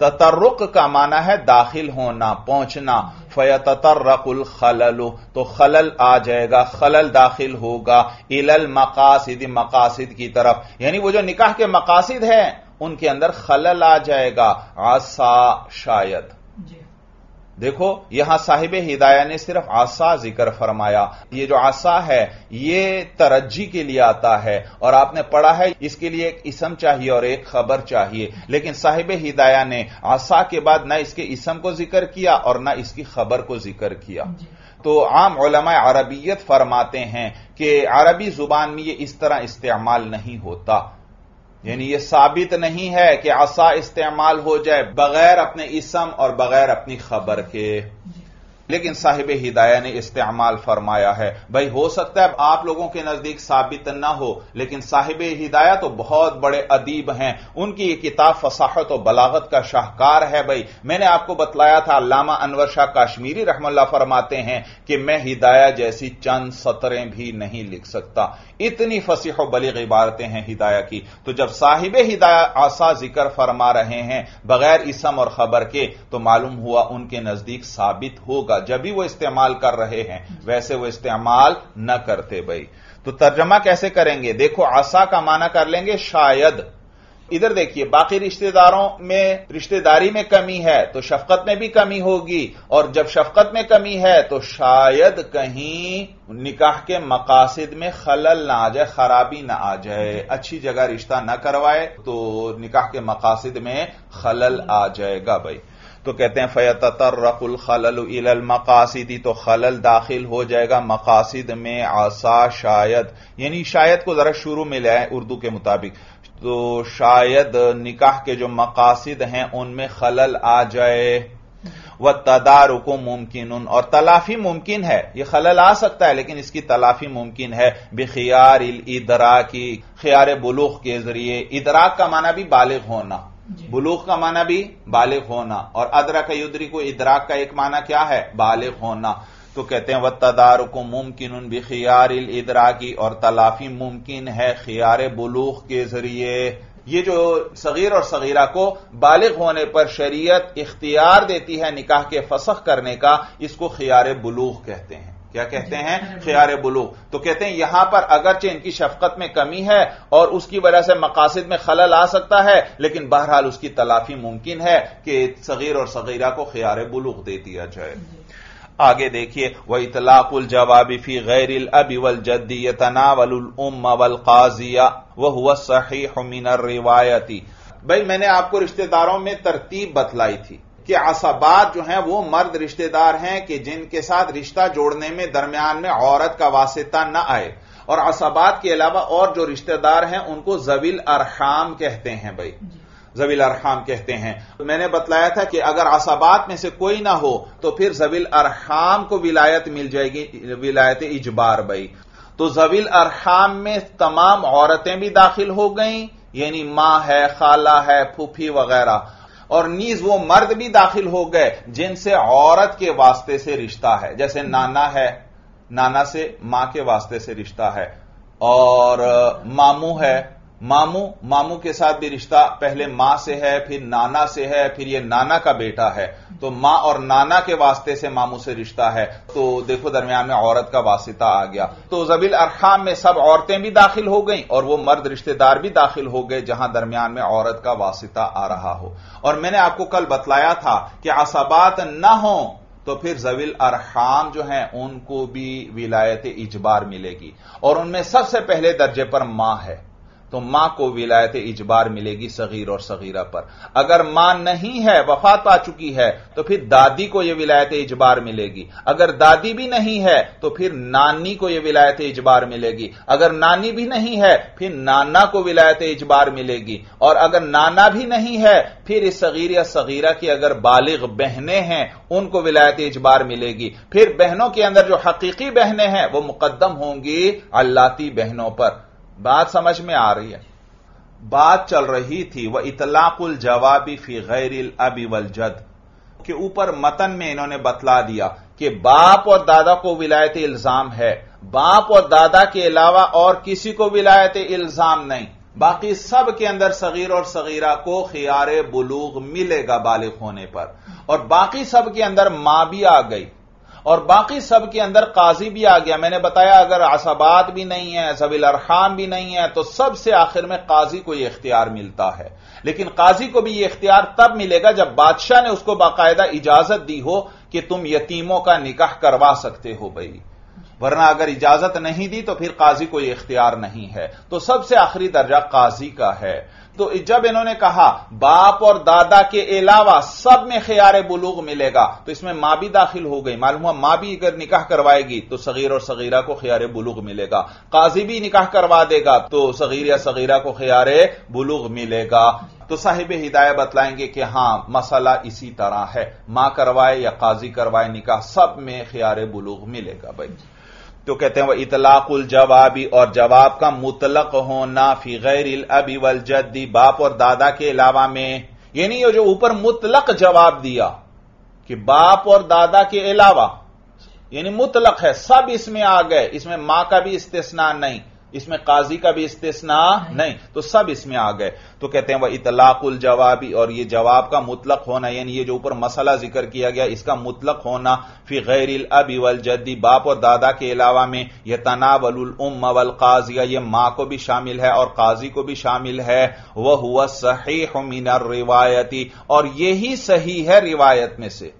ततर्रुक का माना है दाखिल होना, पहुंचना। फयततर्रकुल खललु, तो खलल आ जाएगा, खलल दाखिल होगा। इलल मकासिद, मकासिद की तरफ, यानी वो जो निकाह के मकासिद हैं उनके अंदर खलल आ जाएगा। आसा शायद, देखो यहां साहिबे हिदाया ने सिर्फ आसा जिक्र फरमाया। ये जो आसा है ये तरज्जी के लिए आता है, और आपने पढ़ा है इसके लिए एक इसम चाहिए और एक खबर चाहिए, लेकिन साहिबे हिदाया ने आसा के बाद ना इसके इसम को जिक्र किया और ना इसकी खबर को जिक्र किया। तो आम उलमा अरबियत फरमाते हैं कि अरबी जुबान में ये इस तरह इस्तेमाल नहीं होता, यानी यह साबित नहीं है कि आसा इस्तेमाल हो जाए बगैर अपने इसम और बगैर अपनी खबर के, लेकिन साहिब हिदाया ने इस्तेमाल फरमाया है। भाई हो सकता है आप लोगों के नजदीक साबित ना हो, लेकिन साहिब हिदाया तो बहुत बड़े अदीब हैं, उनकी यह किताब फसाहत और बलागत का शाहकार है। भाई मैंने आपको बतलाया था अल्लामा अनवर शाह काश्मीरी रहमतुल्लाह फरमाते हैं कि मैं हिदाया जैसी चंद सतरें भी नहीं लिख सकता, इतनी फसीह और बलीग इबारतें हैं हिदाया की। तो जब साहिब हिदाया आसा जिक्र फरमा रहे हैं बगैर इसम और खबर के तो मालूम हुआ उनके नजदीक साबित होगा, जब भी वो इस्तेमाल कर रहे हैं वैसे वो इस्तेमाल न करते। भाई तो तर्जमा कैसे करेंगे, देखो आसा का माना कर लेंगे शायद। इधर देखिए बाकी रिश्तेदारों में रिश्तेदारी में कमी है तो शफकत में भी कमी होगी, और जब शफकत में कमी है तो शायद कहीं निकाह के मकासिद में खलल ना आ जाए, खराबी ना आ जाए, अच्छी जगह रिश्ता ना करवाए तो निकाह के मकासिद में खलल आ जाएगा। भाई तो कहते हैं फयततर्रकुल खललु इलल मकासिदी, तो खलल दाखिल हो जाएगा मकासिद में। आसा शायद, यानी शायद को जरा शुरू में ले आए उर्दू के मुताबिक, तो शायद निकाह के जो मकासिद हैं उनमें खलल आ जाए। वह तदारुको मुमकिन, और तलाफी मुमकिन है, यह खलल आ सकता है लेकिन इसकी तलाफी मुमकिन है। बिखियार इदराकी, खियार बुलूख के जरिए। इदराक का माना भी बालिग होना, बुलूग का माना भी बालिग होना, और अदरक युदरी को इदराक का एक माना क्या है, बालिग होना। तो कहते हैं वह तदारुको मुमकिन भी खियार इदराकी, और तलाफी मुमकिन है खियार बुलूग के जरिए। ये जो सगीर और सगीरा को बालिग होने पर शरीयत इख्तियार देती है निकाह के फसख करने का, इसको खियार बुलूग कहते हैं। क्या कहते हैं, खियार बुलूग। तो कहते हैं यहां पर अगरचे इनकी शफकत में कमी है और उसकी वजह से मकासिद में खलल आ सकता है, लेकिन बहरहाल उसकी तलाफी मुमकिन है कि सगीर और सगीरा को खियार बुलूग दे दिया जाए। आगे देखिए व इतलाकुल जवाबी फी गैरिल अबी वल जद्दी यतनावलुल उम्म वल काजिया व हुवा सहीह मिन अर रिवायती। भाई मैंने आपको रिश्तेदारों में तरतीब बतलाई थी कि असाबात जो हैं वो मर्द रिश्तेदार हैं कि जिनके साथ रिश्ता जोड़ने में दरमियान में औरत का वास्ता ना आए, और असाबात के अलावा और जो रिश्तेदार हैं उनको ज़वील अरहाम कहते हैं। भाई ज़वील अरहाम कहते हैं, मैंने बतलाया था कि अगर असाबात में से कोई ना हो तो फिर ज़वील अरहाम को विलायत मिल जाएगी, विलायत इजबार। भाई तो ज़वील अरहाम में तमाम औरतें भी दाखिल हो गईं, यानी मां है, खाला है, फूफी वगैरह, और नीज वो मर्द भी दाखिल हो गए जिनसे औरत के वास्ते से रिश्ता है, जैसे नाना है, नाना से मां के वास्ते से रिश्ता है, और मामू है, मामू, मामू के साथ भी रिश्ता पहले मां से है, फिर नाना से है, फिर ये नाना का बेटा है, तो मां और नाना के वास्ते से मामू से रिश्ता है, तो देखो दरमियान में औरत का वास्ता आ गया। तो ज़वील अरहाम में सब औरतें भी दाखिल हो गईं और वो मर्द रिश्तेदार भी दाखिल हो गए जहां दरमियान में औरत का वास्ता आ रहा हो। और मैंने आपको कल बतलाया था कि असाबात ना हो तो फिर ज़वील अरहाम जो हैं उनको भी विलायत इजबार मिलेगी, और उनमें सबसे पहले दर्जे पर मां है, तो मां को विलायत इजबार मिलेगी सगीर और सगीरा पर। अगर मां नहीं है, वफात पा चुकी है, तो फिर दादी को यह विलायत इजबार मिलेगी। अगर दादी भी नहीं है तो फिर नानी को यह विलायत इजबार मिलेगी। अगर नानी भी नहीं है फिर नाना को विलायत इजबार मिलेगी। और अगर नाना भी नहीं है फिर इस सगीर या सगीरा की अगर बालिग बहनें हैं उनको विलायत इजबार मिलेगी। फिर बहनों के अंदर जो हकीकी बहनें हैं वो मुकद्दम होंगी अल्लाती बहनों पर। बात समझ में आ रही है? बात चल रही थी वह इतलाकुल जवाबी फी गैरिल अबी वल जद के ऊपर। मतन में इन्होंने बतला दिया कि बाप और दादा को विलायत इल्जाम है, बाप और दादा के अलावा और किसी को विलायत इल्जाम नहीं, बाकी सब के अंदर सगीर और सगीरा को खियारे बुलूग मिलेगा बालिग होने पर, और बाकी सब के अंदर मां भी आ गई और बाकी सब के अंदर काजी भी आ गया। मैंने बताया अगर असाबात भी नहीं है, ज़वील अरहाम भी नहीं है, तो सबसे आखिर में काजी को यह इख्तियार मिलता है। लेकिन काजी को भी यह इख्तियार तब मिलेगा जब बादशाह ने उसको बाकायदा इजाजत दी हो कि तुम यतीमों का निकाह करवा सकते हो। भाई वरना अगर इजाजत नहीं दी तो फिर काजी को यह इख्तियार नहीं है। तो सबसे आखिरी दर्जा काजी का है। तो जब इन्होंने कहा बाप और दादा के अलावा सब में खियारे बुलूग मिलेगा, तो इसमें मां भी दाखिल हो गई। मालूम हुआ मां भी अगर निकाह करवाएगी तो सगीर और सगीरा को खियारे बुलूग मिलेगा। काजी भी निकाह करवा देगा तो सगीर या सगीरा को खियारे बुलूग मिलेगा। तो साहिब हिदायत बतलाएंगे कि हां मसला इसी तरह है, मां करवाए या काजी करवाए निकाह, सब में खियारे बुलूग मिलेगा। भाई तो कहते हैं वह इतलाकुल जवाबी, और जवाब का मुतलक होना फी गैरिल अबी वल जद्दी, बाप और दादा के अलावा में, यानी ये जो ऊपर मुतलक जवाब दिया कि बाप और दादा के अलावा यानी मुतलक है, सब इसमें आ गए, इसमें मां का भी इस्तिस्ना नहीं, इसमें काजी का भी इस्तिस्ना नहीं, तो सब इसमें आ गए। तो कहते हैं वह इतलाकुल जवाबी, और यह जवाब का मुतलक होना यानी ये जो ऊपर मसला जिक्र किया गया इसका मुतलक होना फी गैरिल अबी वल जद्दी, बाप और दादा के अलावा में, यह तनावलुल उम्म वल काजिया, यह मां को भी शामिल है और काजी को भी शामिल है। वह हुआ सहीह मिनर रिवायती, और यही सही है रिवायत में से।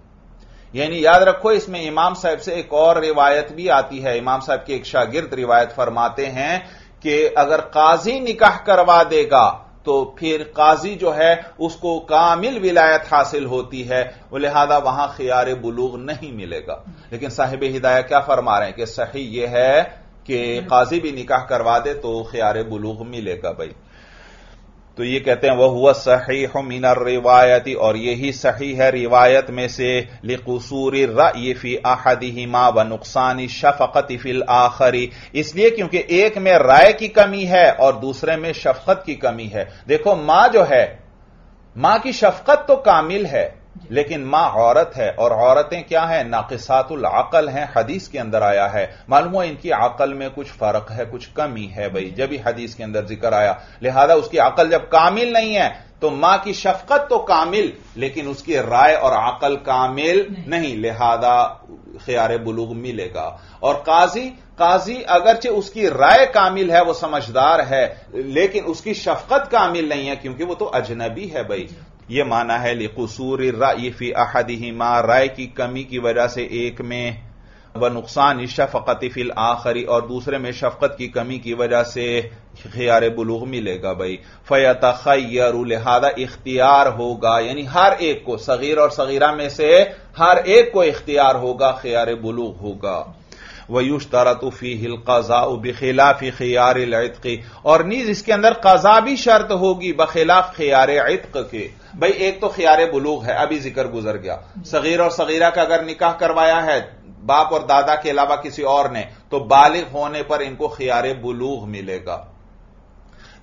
यानी याद रखो इसमें इमाम साहब से एक और रिवायत भी आती है। इमाम साहब के एक शागिर्द रिवायत फरमाते हैं कि अगर काजी निकाह करवा देगा तो फिर काजी जो है उसको कामिल विलायत हासिल होती है, लिहाजा वहां खियारे बुलूग नहीं मिलेगा। लेकिन साहिब हिदायह क्या फरमा रहे हैं कि सही यह है कि काजी भी निकाह करवा दे तो खियारे बुलूग मिलेगा। भाई तो ये कहते हैं वह हुआ सहीह मिनर रिवायती, और यही सही है रिवायत में से। लिकुसूरी राय फी अहदिहिमा व नुकसानी शफकति फिल आखरी, इसलिए क्योंकि एक में राय की कमी है और दूसरे में शफकत की कमी है। देखो मां जो है, मां की शफकत तो कामिल है, लेकिन मां औरत है और औरतें क्या है, नाकिसातुल अक़ल हैं, हदीस के अंदर आया है। मालूम हुआ इनकी अक़ल में कुछ फर्क है, कुछ कमी है। भाई जब भी हदीस के अंदर जिक्र आया, लिहाजा उसकी अक़ल जब कामिल नहीं है तो मां की शफकत तो कामिल लेकिन उसकी राय और अक़ल कामिल नहीं, लिहाजा खियारे बुलूग मिलेगा। और काजी अगरचे उसकी राय कामिल है, वो समझदार है, लेकिन उसकी शफकत कामिल नहीं है क्योंकि वो तो अजनबी है। भाई यह माना है लिकुसूर राय फी अहदिहिमा, राय की कमी की वजह से एक में, व नुकसान शफ़क़त फ़िल आखिरी, और दूसरे में शफ़क़त की कमी की वजह से खियार बुलूग मिलेगा भाई। फ़यतख़य्यरु, लिहाजा इख्तियार होगा, यानी हर एक को, सगीर और सगीरा में से हर एक को इख्तियार होगा, खियार बुलूग होगा। वयुश्तरतु फ़ीहिल क़ज़ाउ बिखिलाफ़ि खियारिल इत्क़, और नीज इसके अंदर क़ज़ा भी शर्त होगी बखिलाफ खियारे इत्क़ के। भाई एक तो खियारे बुलूग है, अभी जिक्र गुजर गया, सगीर और सगीरा का अगर निकाह करवाया है बाप और दादा के अलावा किसी और ने, तो बालिग होने पर इनको खियारे बुलूग मिलेगा,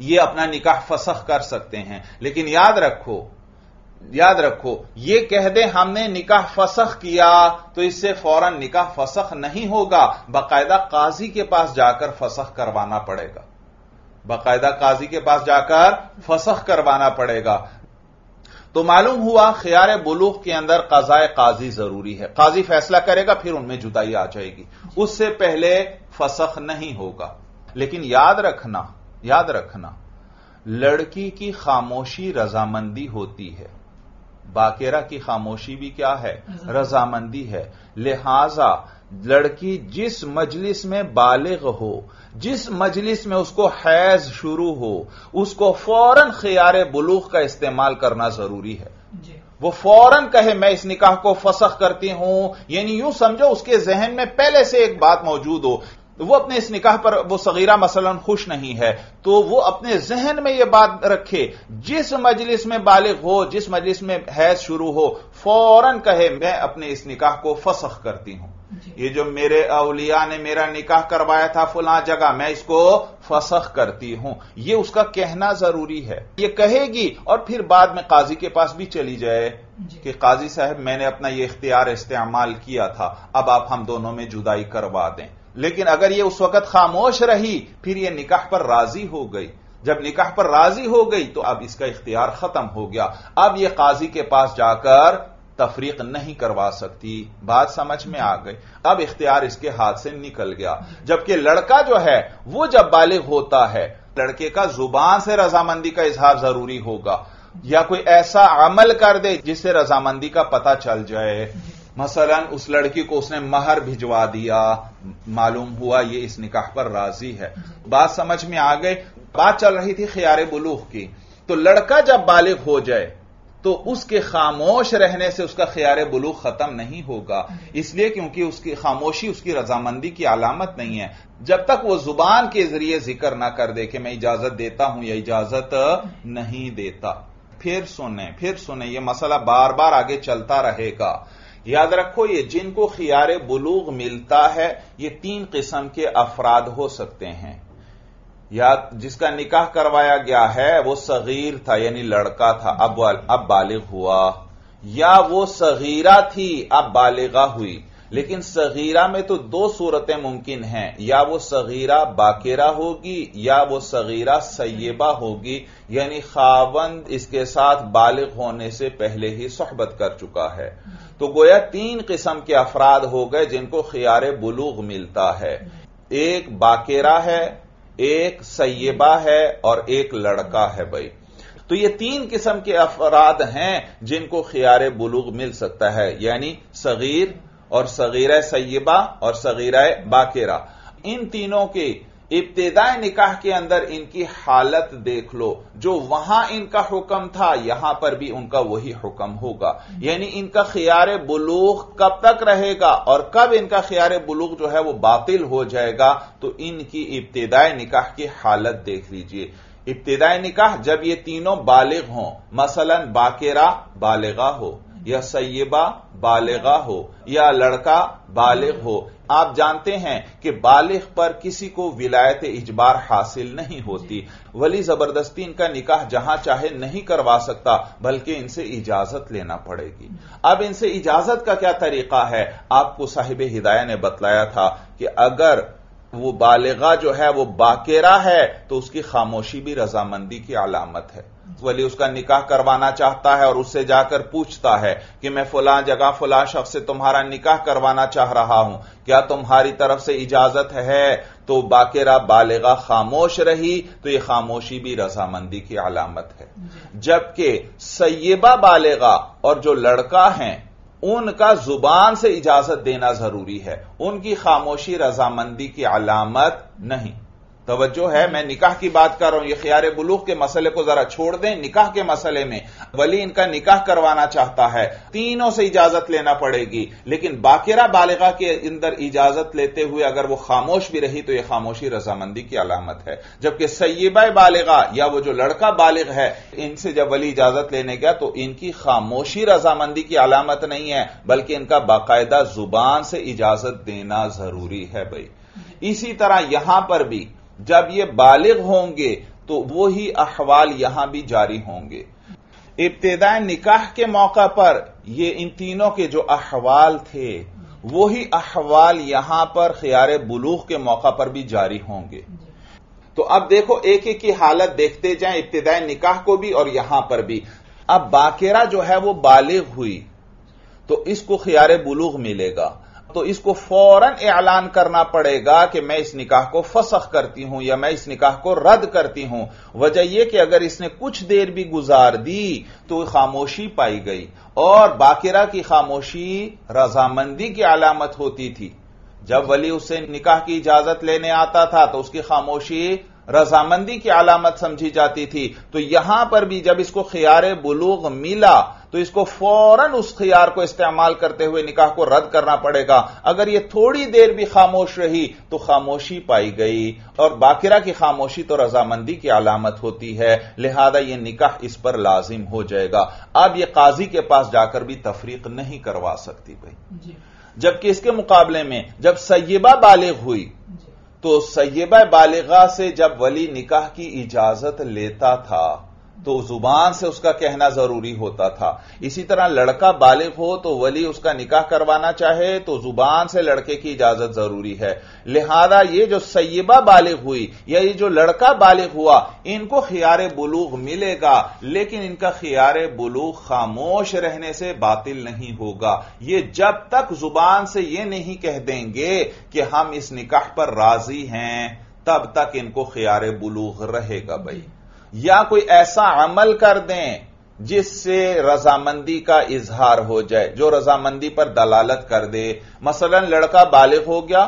ये अपना निकाह फसख कर सकते हैं। लेकिन याद रखो ये कह दे हमने निकाह फसख किया तो इससे फौरन निकाह फसख नहीं होगा, बाकायदा काजी के पास जाकर फसख करवाना पड़ेगा, बाकायदा काजी के पास जाकर फसख करवाना पड़ेगा। तो मालूम हुआ खियार बुलूग के अंदर कज़ाए काजी जरूरी है, काजी फैसला करेगा फिर उनमें जुदाई आ जाएगी, उससे पहले फसख नहीं होगा। लेकिन याद रखना लड़की की खामोशी रजामंदी होती है, बाकेरा की खामोशी भी क्या है, रजामंदी है। लिहाजा लड़की जिस मजलिस में बालिग हो, जिस मजलिस में उसको हैज शुरू हो, उसको फौरन खियारे बुलूग का इस्तेमाल करना जरूरी है। वो फौरन कहे मैं इस निकाह को फसख करती हूं, यानी यूं समझो उसके जहन में पहले से एक बात मौजूद हो, वो अपने इस निकाह पर, वो सगीरा मसलन खुश नहीं है तो वो अपने जहन में यह बात रखे जिस मजलिस में बालिग हो, जिस मजलिस में हैज शुरू हो, फौरन कहे मैं अपने इस निकाह को फसख करती हूं, ये जो मेरे अवलिया ने मेरा निकाह करवाया था फुला जगह, मैं इसको फसख करती हूं, यह उसका कहना जरूरी है। ये कहेगी और फिर बाद में काजी के पास भी चली जाए कि काजी साहब मैंने अपना यह इख्तियार इस्तेमाल किया था, अब आप हम दोनों में जुदाई करवा दें। लेकिन अगर ये उस वक्त खामोश रही, फिर ये निकाह पर राजी हो गई, जब निकाह पर राजी हो गई तो अब इसका इख्तियार खत्म हो गया, अब ये काजी के पास जाकर तफरीक नहीं करवा सकती। बात समझ में आ गई, अब इख्तियार इसके हाथ से निकल गया। जबकि लड़का जो है वो जब बालिग होता है, लड़के का जुबान से रजामंदी का इजहार जरूरी होगा, या कोई ऐसा अमल कर दे जिससे रजामंदी का पता चल जाए। मसलन उस लड़की को उसने महर भिजवा दिया, मालूम हुआ ये इस निकाह पर राजी है। बात समझ में आ गई, बात चल रही थी खियारे बुलूग की। तो लड़का जब बालिग हो जाए तो उसके खामोश रहने से उसका खियारे बुलूग खत्म नहीं होगा, इसलिए क्योंकि उसकी खामोशी उसकी रजामंदी की अलामत नहीं है, जब तक वो जुबान के जरिए जिक्र ना कर दे कि मैं इजाजत देता हूं या इजाजत नहीं देता। फिर सुने ये मसला बार बार आगे चलता रहेगा। याद रखो ये जिनको खियारे बुलूग मिलता है ये तीन किस्म के अफराद हो सकते हैं, या जिसका निकाह करवाया गया है वो सगीर था यानी लड़का था, अब बालिग हुआ, या वो सगीरा थी अब बालिगा हुई। लेकिन सगीरा में तो दो सूरतें मुमकिन हैं, या वो सगीरा बाकिरा होगी या वो सगीरा सय्यबा होगी, यानी खावंद इसके साथ बालिग होने से पहले ही सोहबत कर चुका है। तो गोया तीन किस्म के अफराद हो गए जिनको खियारे बुलूग मिलता है, एक बाकिरा है, एक सय्यबा है और एक लड़का है भाई। तो ये तीन किस्म के अफराद हैं जिनको खियारे बुलूग मिल सकता है, यानी सगीर और सगीरा सय्यबा और सगीरा बाकिरा। इन तीनों के इब्तिदाई निकाह के अंदर इनकी हालत देख लो, जो वहां इनका हुक्म था यहां पर भी उनका वही हुक्म होगा, यानी इनका खियारे बुलूग कब तक रहेगा और कब इनका खियारे बुलूग जो है वो बातिल हो जाएगा। तो इनकी इब्तिदाई निकाह की हालत देख लीजिए। इब्तिदाई निकाह जब ये तीनों बालिग हों, मसलन बाकिरा बालिगा हो या सय्यबा बालिगा हो या लड़का बालिग हो। आप जानते हैं कि बालिग पर किसी को विलायत इजबार हासिल नहीं होती, वली जबरदस्ती इनका निकाह जहां चाहे नहीं करवा सकता, बल्कि इनसे इजाजत लेना पड़ेगी। अब इनसे इजाजत का क्या तरीका है, आपको साहिब हिदायत ने बतलाया था कि अगर वो बालिगा जो है वो बाकेरा है तो उसकी खामोशी भी रजामंदी की अलामत है। वली उसका निकाह करवाना चाहता है और उससे जाकर पूछता है कि मैं फुला जगह फुला शख्स से तुम्हारा निकाह करवाना चाह रहा हूं, क्या तुम्हारी तरफ से इजाजत है? तो बाकिरा बालिगा खामोश रही तो यह खामोशी भी रजामंदी की अलामत है। जबकि सय्यबा बालिगा और जो लड़का है उनका जुबान से इजाजत देना जरूरी है, उनकी खामोशी रजामंदी की अलामत नहीं। तवज्जो है, मैं निकाह की बात कर रहा हूं, ये खियारे बुलूग के मसले को जरा छोड़ दें। निकाह के मसले में वली इनका निकाह करवाना चाहता है, तीनों से इजाजत लेना पड़ेगी, लेकिन बाकिरा बालिगा के अंदर इजाजत लेते हुए अगर वो खामोश भी रही तो यह खामोशी रजामंदी की अलामत है। जबकि सय्यबा बालिगा या वो जो लड़का बालिग है, इनसे जब वली इजाजत लेने गया तो इनकी खामोशी रजामंदी की अलामत नहीं है, बल्कि इनका बाकायदा जुबान से इजाजत देना जरूरी है। भाई इसी तरह यहां पर भी जब ये बालिग होंगे तो वो ही अहवाल यहां भी जारी होंगे। इब्तिदाई निकाह के मौका पर ये इन तीनों के जो अहवाल थे वही अहवाल यहां पर खियारे बुलूग के मौका पर भी जारी होंगे। तो अब देखो एक एक की हालत देखते जाएं, इब्तिदाई निकाह को भी और यहां पर भी। अब बाकिरा जो है वो बालिग हुई तो इसको खियारे बुलूग मिलेगा, तो इसको फौरन ऐलान करना पड़ेगा कि मैं इस निकाह को फसख करती हूं या मैं इस निकाह को रद्द करती हूं। वजह यह कि अगर इसने कुछ देर भी गुजार दी तो खामोशी पाई गई, और बाकिरा की खामोशी रजामंदी की अलामत होती थी। जब वली उससे निकाह की इजाजत लेने आता था तो उसकी खामोशी रजामंदी की अलामत समझी जाती थी। तो यहां पर भी जब इसको खियारे बुलूग मिला तो इसको फौरन उस खियार को इस्तेमाल करते हुए निकाह को रद्द करना पड़ेगा। अगर यह थोड़ी देर भी खामोश रही तो खामोशी पाई गई, और बाकिरा की खामोशी तो रजामंदी की अलामत होती है, लिहाजा यह निकाह इस पर लाजिम हो जाएगा। अब यह काजी के पास जाकर भी तफरीक नहीं करवा सकती भाई। जबकि इसके मुकाबले में जब सय्यबा बालिग हुई तो सय्यबा बालिगा से जब वली निकाह की इजाजत लेता था तो जुबान से उसका कहना जरूरी होता था। इसी तरह लड़का बालिग हो तो वली उसका निकाह करवाना चाहे तो जुबान से लड़के की इजाजत जरूरी है। लिहाजा ये जो सय्यबा बालिग हुई या ये जो लड़का बालिग हुआ, इनको खियारे बुलूग मिलेगा, लेकिन इनका खियारे बुलूग खामोश रहने से बातिल नहीं होगा। ये जब तक जुबान से ये नहीं कह देंगे कि हम इस निकाह पर राजी हैं, तब तक इनको खियारे बुलूग रहेगा भाई। या कोई ऐसा अमल कर दें जिससे रजामंदी का इजहार हो जाए, जो रजामंदी पर दलालत कर दे। मसलन लड़का बालिग हो गया,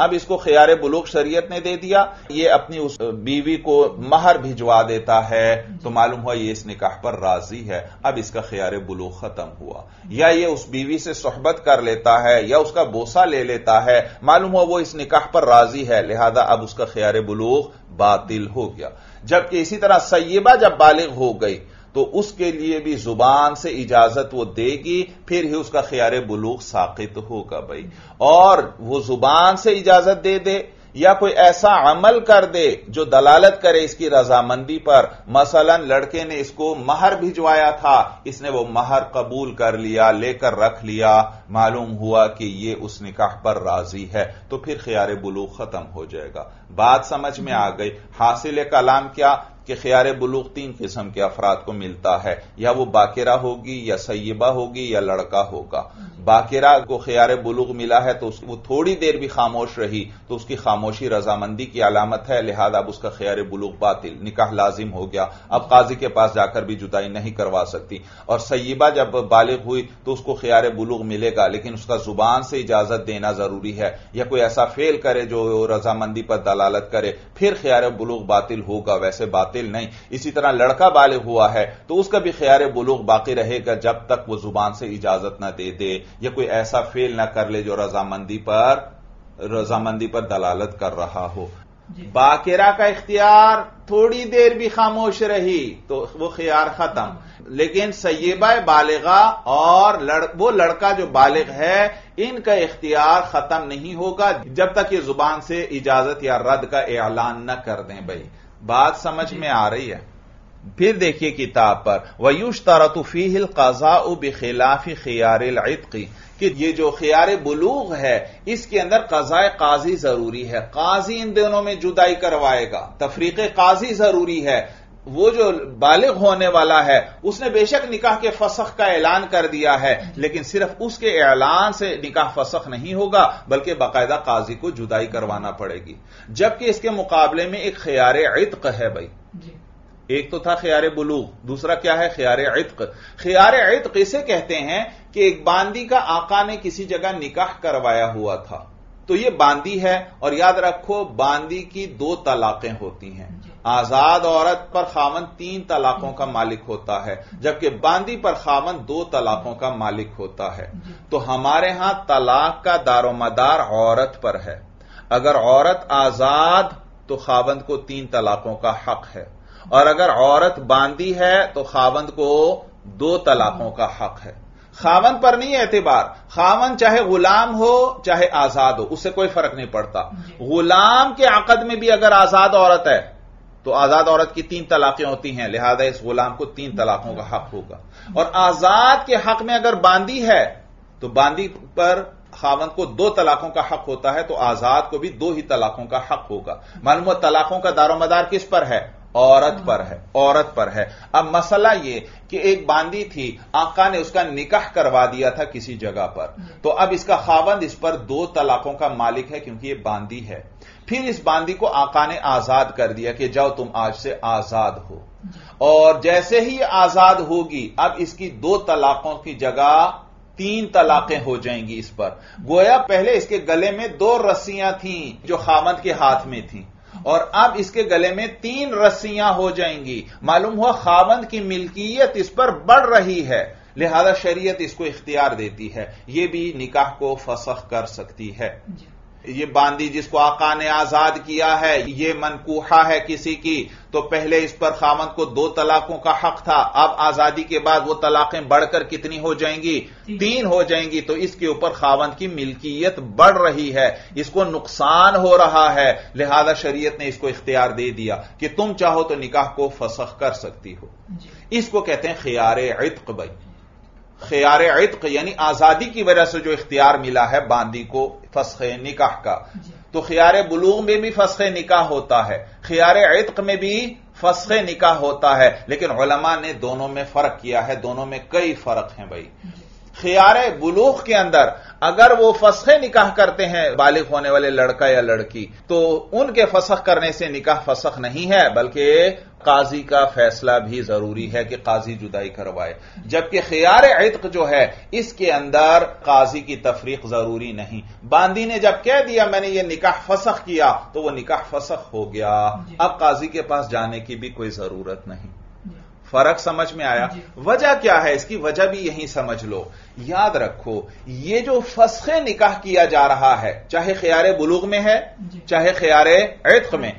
अब इसको खियारे बुलूग शरीयत ने दे दिया, ये अपनी उस बीवी को महर भिजवा देता है तो मालूम हुआ ये इस निकाह पर राजी है, अब इसका खियारे बुलूग खत्म हुआ। या ये उस बीवी से सोहबत कर लेता है या उसका बोसा ले लेता है, मालूम हुआ वो इस निकाह पर राजी है, लिहाजा अब उसका खियारे बुलूग बातिल हो गया। जबकि इसी तरह सय्यबा जब बालिग हो गई तो उसके लिए भी जुबान से इजाजत वो देगी, फिर ही उसका खियारे बुलूग साकित होगा भाई। और वो जुबान से इजाजत दे दे या कोई ऐसा अमल कर दे जो दलालत करे इसकी रजामंदी पर, मसलन लड़के ने इसको महर भिजवाया था, इसने वो महर कबूल कर लिया, लेकर रख लिया, मालूम हुआ कि ये उस निकाह पर राजी है, तो फिर खियारे बुलूग खत्म हो जाएगा। बात समझ में आ गई। हासिल कलाम क्या कि खियारे बुलूग तीन किस्म के अफराद को मिलता है, या वो बाकिरा होगी या सय्यबा होगी या लड़का होगा। बाकिरा को खियारे बुलूग मिला है तो वो थोड़ी देर भी खामोश रही तो उसकी खामोशी रजामंदी की अलामत है, लिहाजा अब उसका खियारे बुलूग बातिल, निकाह लाजिम हो गया, अब काजी के पास जाकर भी जुदाई नहीं करवा सकती। और सय्यबा जब बालिग हुई तो उसको खियारे बुलूग मिलेगा, लेकिन उसका जुबान से इजाजत देना जरूरी है, या कोई ऐसा फेल करे जो रजामंदी पर दलालत करे, फिर खियारे बुलूग बातिल होगा, वैसे बातिल नहीं। इसी तरह लड़का बालिग हुआ है तो उसका भी खियारे बुलूग बाकी रहेगा जब तक वो जुबान से इजाजत ना दे दे या कोई ऐसा फेल ना कर ले जो रजामंदी पर दलालत कर रहा हो। बाकिरा का इख्तियार थोड़ी देर भी खामोश रही तो वो खियार खत्म, लेकिन सय्यबा बालिगा और वो लड़का जो बालिग है, इनका इख्तियार खत्म नहीं होगा जब तक ये जुबान से इजाजत या रद्द का ऐलान न कर दें भाई। बात समझ में आ रही है। फिर देखिए किताब पर वयुश्तरतु फीहिल क़ज़ाउ बिखिलाफ़ि खियारिल इत्क़ी, कि ये जो खियारे बुलूग है इसके अंदर क़ज़ाए काजी जरूरी है। काजी इन दोनों में जुदाई करवाएगा, तफरीक़े काजी जरूरी है। वो जो बालिग होने वाला है उसने बेशक निकाह के फसख का ऐलान कर दिया है, लेकिन सिर्फ उसके ऐलान से निकाह फसख नहीं होगा, बल्कि बाकायदा काजी को जुदाई करवाना पड़ेगी। जबकि इसके मुकाबले में एक खियारे इत्क़ है भाई। एक तो था खियारे बुलूग, दूसरा क्या है खियारे इत्क। खियारे इत्क इसे कहते हैं कि एक बांदी का आका ने किसी जगह निकाह करवाया हुआ था, तो यह बांदी है। और याद रखो बांदी की 2 तलाकें होती हैं। आजाद औरत पर खामन 3 तलाकों का मालिक होता है, जबकि बांदी पर खामन 2 तलाकों का मालिक होता है। तो हमारे यहां तलाक का दारोमदार औरत पर है। अगर औरत आजाद तो खावंद को 3 तलाकों का हक है, और अगर औरत बांदी है तो खावंद को 2 तलाकों का हक है। खावंद पर नहीं एतबार, खावंद चाहे गुलाम हो चाहे आजाद हो, उससे कोई फर्क नहीं पड़ता। गुलाम के अक़द में भी अगर आजाद औरत है तो आजाद औरत की 3 तलाकें होती हैं, लिहाजा इस गुलाम को 3 तलाकों का हक होगा। और आजाद के हक में अगर बांदी है तो बांदी पर खावंद को 2 तलाकों का हक होता है, तो आजाद को भी 2 ही तलाकों का हक होगा। मालूम तलाकों का दारोमदार किस पर है? औरत पर है, औरत पर है। अब मसला यह कि एक बांदी थी, आका ने उसका निकाह करवा दिया था किसी जगह पर, तो अब इसका खावंद इस पर 2 तलाकों का मालिक है क्योंकि यह बांदी है। फिर इस बांदी को आका ने आजाद कर दिया कि जाओ तुम आज से आजाद हो, और जैसे ही आजाद होगी अब इसकी 2 तलाकों की जगह 3 तलाकें हो जाएंगी इस पर। गोया पहले इसके गले में 2 रस्सियां थीं जो खामद के हाथ में थीं, और अब इसके गले में 3 रस्सियां हो जाएंगी। मालूम हुआ खावंद की मिल्कियत इस पर बढ़ रही है, लिहाजा शरीयत इसको इख्तियार देती है, यह भी निकाह को फसख कर सकती है। ये बांदी जिसको आका ने आजाद किया है ये मनकूहा है किसी की, तो पहले इस पर खामद को 2 तलाकों का हक था, अब आजादी के बाद वो तलाकें बढ़कर कितनी हो जाएंगी? 3 हो जाएंगी। तो इसके ऊपर खामद की मिल्कियत बढ़ रही है, इसको नुकसान हो रहा है, लिहाजा शरीयत ने इसको इख्तियार दे दिया कि तुम चाहो तो निकाह को फसख कर सकती हो। इसको कहते हैं खियारे इत्क। भाई खियारे इत्क यानी आजादी की वजह से जो इख्तियार मिला है बांदी को फस्खे निकाह का, तो खियारे बुलूग में भी फस्खे निकाह होता है, खियारे इत्क में भी फस्खे निकाह होता है, लेकिन उलमा ने दोनों में फर्क किया है, दोनों में कई फर्क हैं भाई। खियारे बुलूग के अंदर अगर वो फस्खे निकाह करते हैं बालिग होने वाले लड़का या लड़की, तो उनके फसख करने से निकाह फसख नहीं है, बल्कि काजी का फैसला भी जरूरी है कि काजी जुदाई करवाए। जबकि खियारे इत्क जो है इसके अंदर काजी की तफरीक जरूरी नहीं। बांदी ने जब कह दिया मैंने यह निकाह फसख किया, तो वह निकाह फसख हो गया, अब काजी के पास जाने की भी कोई जरूरत नहीं। फर्क समझ में आया? वजह क्या है इसकी? वजह भी यही समझ लो। याद रखो ये जो फस्खे निकाह किया जा रहा है, चाहे खियारे बुलूग में है चाहे खियारे इत्क में,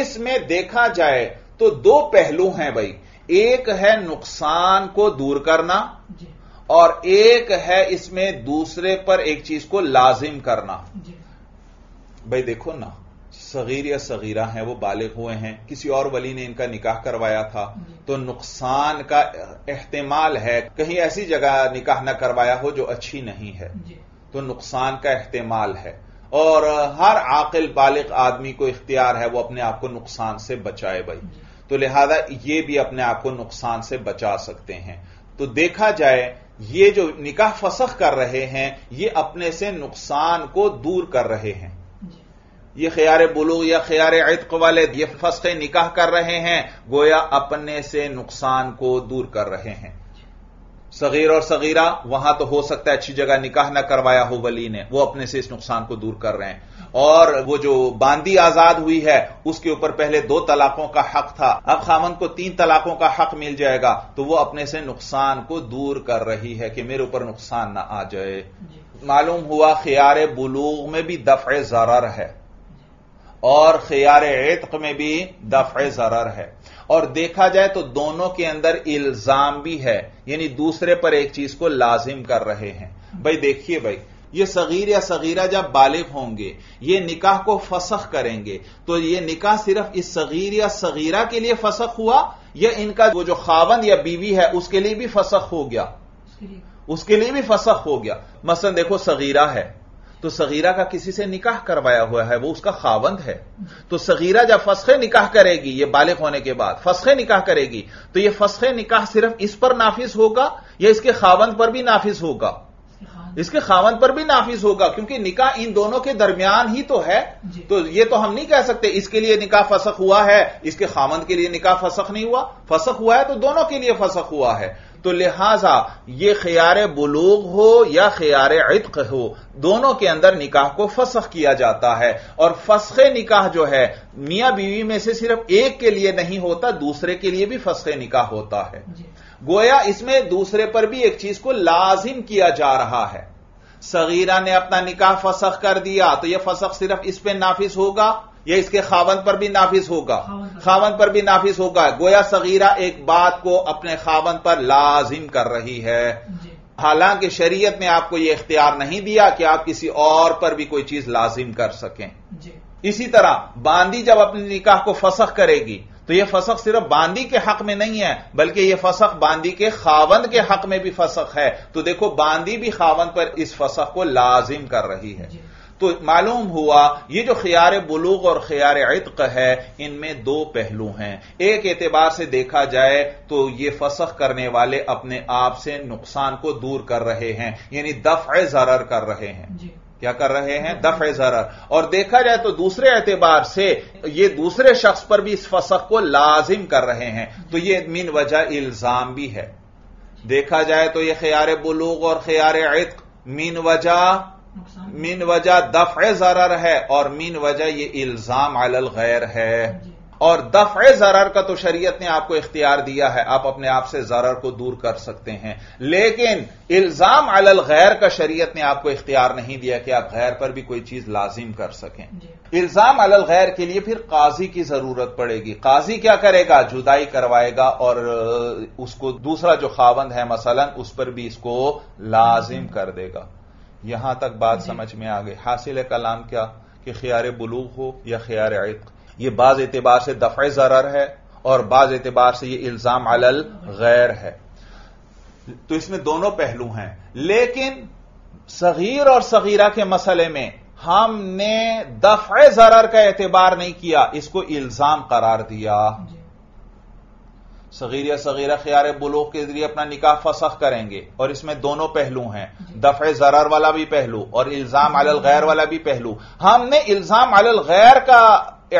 इसमें देखा जाए तो 2 पहलू हैं भाई। एक है नुकसान को दूर करना, और एक है इसमें दूसरे पर एक चीज को लाजिम करना। भाई देखो ना, सगीर या सगीरा हैं, वो बालिग हुए हैं, किसी और वली ने इनका निकाह करवाया था, तो नुकसान का एहतिमाल है, कहीं ऐसी जगह निकाह ना करवाया हो जो अच्छी नहीं है, तो नुकसान का एहतिमाल है। और हर आकिल बालिग आदमी को इख्तियार है वो अपने आप को नुकसान से बचाए भाई, तो लिहाजा ये भी अपने आप को नुकसान से बचा सकते हैं। तो देखा जाए ये जो निकाह फसख कर रहे हैं ये अपने से नुकसान को दूर कर रहे हैं। ये खियारे बुलूग या खियारे इत्क वाले ये फस्खे निकाह कर रहे हैं, गोया अपने से नुकसान को दूर कर रहे हैं। सगीर और सगीरा वहां तो हो सकता है अच्छी जगह निकाह ना करवाया हो वली ने, वो अपने से इस नुकसान को दूर कर रहे हैं। और वो जो बांदी आजाद हुई है उसके ऊपर पहले 2 तलाकों का हक था, अब खामन को 3 तलाकों का हक मिल जाएगा, तो वो अपने से नुकसान को दूर कर रही है कि मेरे ऊपर नुकसान ना आ जाए। मालूम हुआ खियारे बुलूग में भी दफ़े ज़रर है और खियारे इत्क में भी दफ़े ज़रर है। और देखा जाए तो दोनों के अंदर इल्जाम भी है, यानी दूसरे पर एक चीज को लाजिम कर रहे हैं। भाई देखिए भाई, ये सगीर या सगीरा जब बालिग होंगे ये निकाह को फसख करेंगे, तो ये निकाह सिर्फ इस सगीर या सगीरा के लिए फसख हुआ या इनका वो जो खावंद या बीवी है उसके लिए भी फसख हो गया? उसके लिए भी फसख हो गया। मसलन देखो सगीरा है, तो सगीरा का किसी से निकाह करवाया हुआ है, वो उसका खावंद है, तो सगीरा जब फस्खे निकाह करेगी ये बालिग होने के बाद फस्खे निकाह करेगी, तो ये फस्खे निकाह सिर्फ इस पर नाफिज होगा या इसके खावंद पर भी नाफिज होगा? इसके खावन पर भी नाफिज होगा, क्योंकि निकाह इन दोनों के दरमियान ही तो है। तो ये तो हम नहीं कह सकते इसके लिए निकाह फसख हुआ है, इसके खावन के लिए निकाह फसख नहीं हुआ। फसख हुआ है तो दोनों के लिए फसख हुआ है। तो लिहाजा ये खियारे बुलूग हो या खियारे इत्क हो, दोनों के अंदर निकाह को फसख किया जाता है। और फसखे निकाह जो है मियां बीवी में से सिर्फ एक के लिए नहीं होता, दूसरे के लिए भी फसखे निकाह होता है। गोया इसमें दूसरे पर भी एक चीज को लाजिम किया जा रहा है। सगीरा ने अपना निकाह फसख कर दिया तो यह फसख सिर्फ इस पर नाफिज होगा या इसके खावन पर भी नाफिज होगा? खावन पर भी नाफिज होगा। गोया सगीरा एक बात को अपने खावन पर लाजिम कर रही है, हालांकि शरीयत ने आपको यह इख्तियार नहीं दिया कि आप किसी और पर भी कोई चीज लाजिम कर सकें। इसी तरह बांदी जब अपने निकाह को फसख करेगी तो यह फसख सिर्फ बांदी के हक में नहीं है, बल्कि यह फसख बांदी के खावन के हक में भी फसख है। तो देखो बांदी भी खावन पर इस फसख को लाजिम कर रही है। तो मालूम हुआ ये जो खियारे बुलूग और खियारे इत्क है इनमें दो पहलू हैं। एक एतबार से देखा जाए तो ये फसख करने वाले अपने आप से नुकसान को दूर कर रहे हैं, यानी दफ़े ज़रर कर रहे हैं। क्या कर रहे हैं? दफ़े ज़रर। और देखा जाए तो दूसरे एतबार से ये दूसरे शख्स पर भी इस फसख को लाजिम कर रहे हैं, तो ये मिन वजह इल्जाम भी है। देखा जाए तो ये खियारे बुलूग और खियारे इत्क मीन वजह दफ़े ज़रर है और मीन वजह ये इल्ज़ाम अलल गैर है। और दफ़े ज़रर का तो शरीयत ने आपको इख्तियार दिया है, आप अपने आप से ज़रर को दूर कर सकते हैं, लेकिन इल्ज़ाम अलल गैर का शरीयत ने आपको इख्तियार नहीं दिया कि आप गैर पर भी कोई चीज लाजिम कर सकें। इल्ज़ाम अलल गैर के लिए फिर काजी की जरूरत पड़ेगी। काजी क्या करेगा? जुदाई करवाएगा और उसको दूसरा जो खावंद है मसलन उस पर भी इसको लाजिम कर देगा। यहां तक बात समझ में आ गई। हासिल कलाम क्या कि खियारे बुलूग हो या खियारे इत्क, ये बाज एतबार से दफ़े ज़रर है और बाज एतबार से ये इल्जाम अलल गैर है। तो इसमें दोनों पहलू हैं। लेकिन सगीर और सगीरा के मसले में हमने दफ़े ज़रर का एतबार नहीं किया, इसको इल्जाम करार दिया। सगीर या सगीरा खियारे बुलूग के जरिए अपना निकाह फसख करेंगे और इसमें दोनों पहलू हैं, दफ़े ज़रर वाला भी पहलू और इल्ज़ाम अलल गैर वाला भी पहलू। हमने इल्ज़ाम अलल गैर का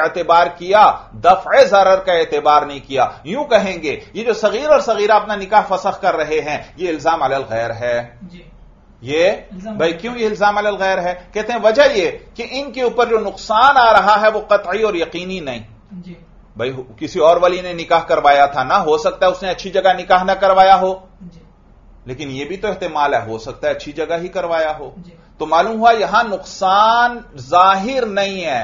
एतबार किया, दफ़े ज़रर का एतबार नहीं किया। यूं कहेंगे ये जो सगीर और सगीरा अपना निकाह फसख कर रहे हैं ये इल्ज़ाम अलल गैर है। ये भाई क्यों ये इल्ज़ाम अलल गैर है? कहते हैं वजह यह कि इनके ऊपर जो नुकसान आ रहा है वो कतई और यकीनी नहीं। भाई किसी और वली ने निकाह करवाया था ना, हो सकता है उसने अच्छी जगह निकाह ना करवाया हो, लेकिन यह भी तो एहतिमाल है, हो सकता है अच्छी जगह ही करवाया हो। तो मालूम हुआ यहां नुकसान जाहिर नहीं है,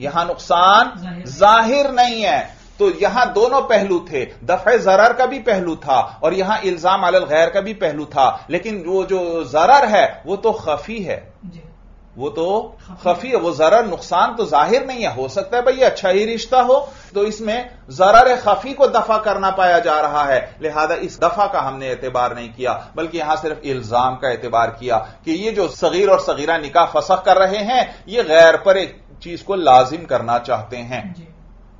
यहां नुकसान जाहिर नहीं है। तो यहां दोनों पहलू थे, दफ़े ज़रर का भी पहलू था और यहां इल्ज़ाम अलल गैर का भी पहलू था। लेकिन वो जो ज़रर है वो तो खफी है, वो तो खफी है, वो ज़रर नुकसान तो जाहिर नहीं है। हो सकता है भाई ये अच्छा ही रिश्ता हो, तो इसमें ज़रर खफी को दफा करना पाया जा रहा है, लिहाजा इस दफा का हमने एतबार नहीं किया, बल्कि यहां सिर्फ इल्जाम का एतबार किया कि ये जो सगीर और सगीरा निकाह फसख कर रहे हैं ये गैर पर एक चीज को लाजिम करना चाहते हैं।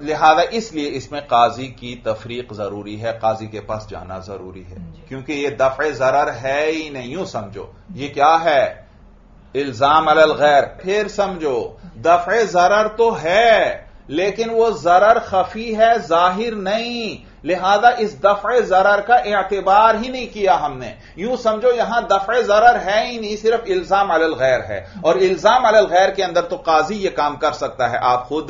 लिहाजा इसलिए इसमें काजी की तफरीक जरूरी है, काजी के पास जाना जरूरी है, क्योंकि ये दफ़े ज़रर है ही नहीं। यूं समझो ये क्या है? इल्ज़ाम अलल गैर। फिर समझो दफ़े ज़रर तो है लेकिन वो ज़रर खफी है, जाहिर नहीं, लिहाजा इस दफ़े ज़रर का एतबार ही नहीं किया हमने। यूं समझो यहां दफ़े ज़रर है ही नहीं, सिर्फ इल्ज़ाम अलल गैर है। और इल्ज़ाम अलल गैर के अंदर तो काजी ये काम कर सकता है, आप खुद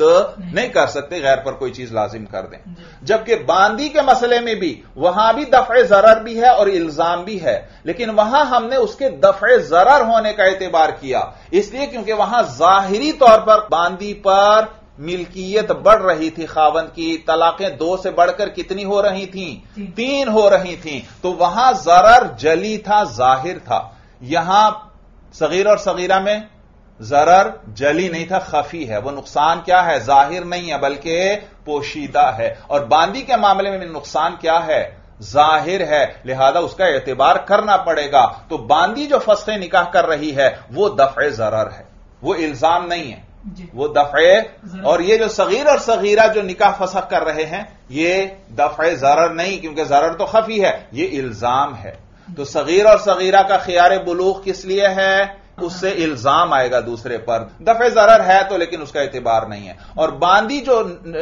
नहीं कर सकते, गैर पर कोई चीज लाजिम कर दें। जबकि बांदी के मसले में भी, वहां भी दफ़े ज़रर भी है और इल्ज़ाम भी है, लेकिन वहां हमने उसके दफ़े ज़रर होने का एतबार किया, इसलिए क्योंकि वहां जाहिरी तौर पर बांदी पर मिल्कियत बढ़ रही थी खावन की। तलाकें 2 से बढ़कर कितनी हो रही थीं? 3 हो रही थीं। तो वहां ज़रर जली था, जाहिर था। यहां सगीर और सगीरा में ज़रर जली नहीं था, खफी है। वो नुकसान क्या है? जाहिर नहीं है बल्कि पोशीदा है। और बांदी के मामले में नुकसान क्या है? जाहिर है, लिहाजा उसका एतबार करना पड़ेगा। तो बांदी जो फसले निकाह कर रही है वो दफ़े ज़रर है, वो इल्ज़ाम नहीं है, वो दफ़े। और ये जो सगीर और सगीरा जो निकाह फसख कर रहे हैं ये दफ़े ज़रर नहीं, क्योंकि ज़रर तो खफी है, ये इल्ज़ाम है। तो सगीर और सगीरा का खियार बुलूग किस लिए है? उससे इल्जाम आएगा दूसरे पर, दफे जरर है तो लेकिन उसका एतबार नहीं है। और बांदी जो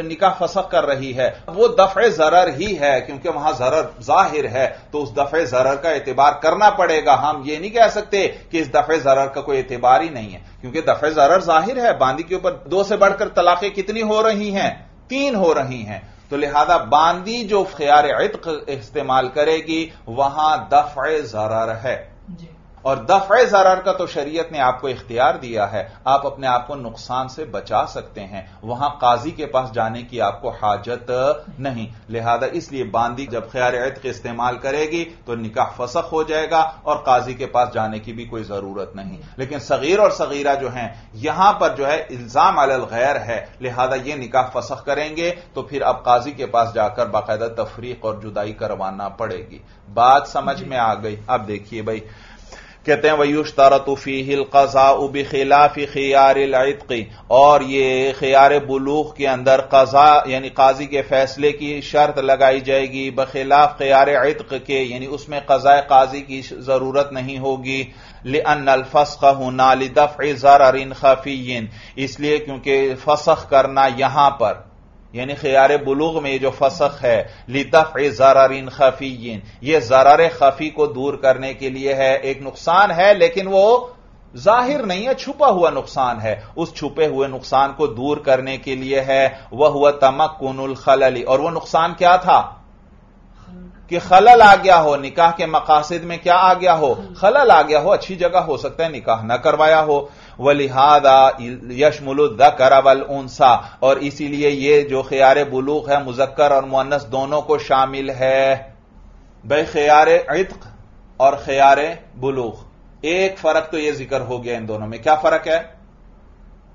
निकाह फसक कर रही है वो दफे जरर ही है, क्योंकि वहां जरर जाहिर है तो उस दफे जरर का एतबार करना पड़ेगा। हम ये नहीं कह सकते कि इस दफे जरर का कोई एतबार ही नहीं है, क्योंकि दफे जरर जाहिर है। बांदी के ऊपर 2 से बढ़कर तलाकें कितनी हो रही हैं? 3 हो रही हैं। तो लिहाजा बांदी जो खियार इत्क इस्तेमाल करेगी वहां दफे जरर है, और दफ़े ज़रर का तो शरीयत ने आपको इख्तियार दिया है, आप अपने आप को नुकसान से बचा सकते हैं, वहां काजी के पास जाने की आपको हाजत नहीं। लिहाजा इसलिए बांदी जब खियार इत्क इस्तेमाल करेगी तो निकाह फसख हो जाएगा और काजी के पास जाने की भी कोई जरूरत नहीं। लेकिन सगीर और सगीरा जो हैं यहां पर जो है इल्जाम अलल गैर है, लिहाजा ये निकाह फसख करेंगे तो फिर अब काजी के पास जाकर बाकायदा तफरीक और जुदाई करवाना पड़ेगी। बात समझ में आ गई? अब देखिए भाई, कहते हैं वयुश्तरतु फीहिल क़ज़ाउ बिखिलाफ़ि खियारिल इत्क़ि, और ये खियार बुलूग़ के अंदर क़ज़ा यानी काजी के फैसले की शर्त लगाई जाएगी, बखिलाफ खियार इत्क़ के, यानी उसमें क़ज़ाए काजी की जरूरत नहीं होगी। लिअन्नल फ़स्ख़ हुना लिदफ़्इ ज़ररिन ख़फ़िय्यिन, इसलिए क्योंकि फसख करना यहां पर यानी खियार बुलूग में जो फसख है लिदफ़्इ ज़ररिन ख़फ़िय्यिन, यह ज़रर ख़फ़ी को दूर करने के लिए है। एक नुकसान है लेकिन वो जाहिर नहीं है, छुपा हुआ नुकसान है, उस छुपे हुए नुकसान को दूर करने के लिए है। वह हुआ तमक्कुनुल खलली, और वह नुकसान क्या था? कि खलल आ गया हो, निकाह के मकासिद में क्या आ गया हो? खलल आ गया हो, अच्छी जगह हो सकता है निकाह न करवाया हो। वलिहादा यशमुलु ज़कर वल उनसा, और इसीलिए ये जो खियार बुलूग है मुज़क्कर और मुअन्नस दोनों को शामिल है। भाई खियार इत्क और खियार बुलूग, एक फर्क तो यह जिक्र हो गया इन दोनों में। क्या फर्क है?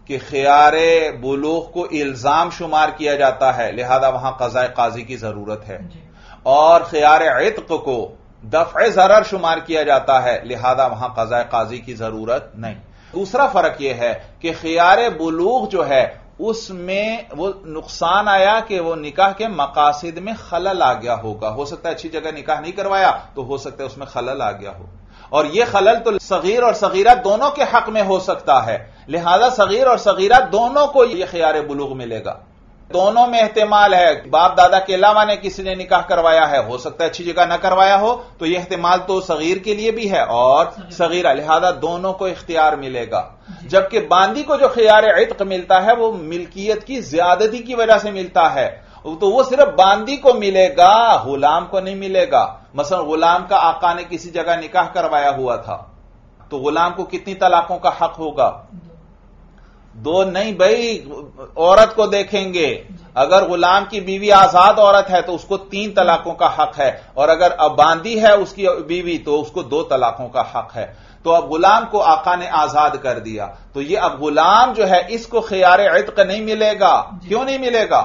कि खियार बुलूग को इल्जाम शुमार किया जाता है, लिहाजा वहां क़ज़ाए काजी की जरूरत है, और खियार इत्क को दफ़्ए ज़रर शुमार किया जाता है, लिहाजा वहां क़ज़ाए काजी की जरूरत नहीं। दूसरा फर्क यह है कि खियार बुलूग जो है उसमें वो नुकसान आया कि वो निकाह के मकासिद में खलल आ गया होगा, हो सकता है अच्छी जगह निकाह नहीं करवाया तो हो सकता है उसमें खलल आ गया हो, और यह खलल तो सगीर और सगीरा दोनों के हक में हो सकता है, लिहाजा सगीर और सगीरा दोनों को यह खियार बुलूग मिलेगा। दोनों में एहतमाल है, बाप दादा के अलावा ने किसी ने निकाह करवाया है, हो सकता है अच्छी जगह ना करवाया हो, तो यह एहतमाल तो सगीर के लिए भी है और सगीरा, लिहाजा दोनों को इख्तियार मिलेगा। जबकि बांदी को जो खियार इत्क मिलता है वो मिल्कियत की ज्यादती की वजह से मिलता है, तो वो सिर्फ बांदी को मिलेगा, गुलाम को नहीं मिलेगा। मसलन गुलाम का आका ने किसी जगह निकाह करवाया हुआ था तो गुलाम को कितनी तलाकों का हक होगा? 2 नहीं भाई, औरत को देखेंगे, अगर गुलाम की बीवी आजाद औरत है तो उसको 3 तलाकों का हक है, और अगर बांदी है उसकी बीवी तो उसको 2 तलाकों का हक है। तो अब गुलाम को आका ने आजाद कर दिया तो ये अब गुलाम जो है इसको खियार इत्क नहीं मिलेगा। क्यों नहीं मिलेगा?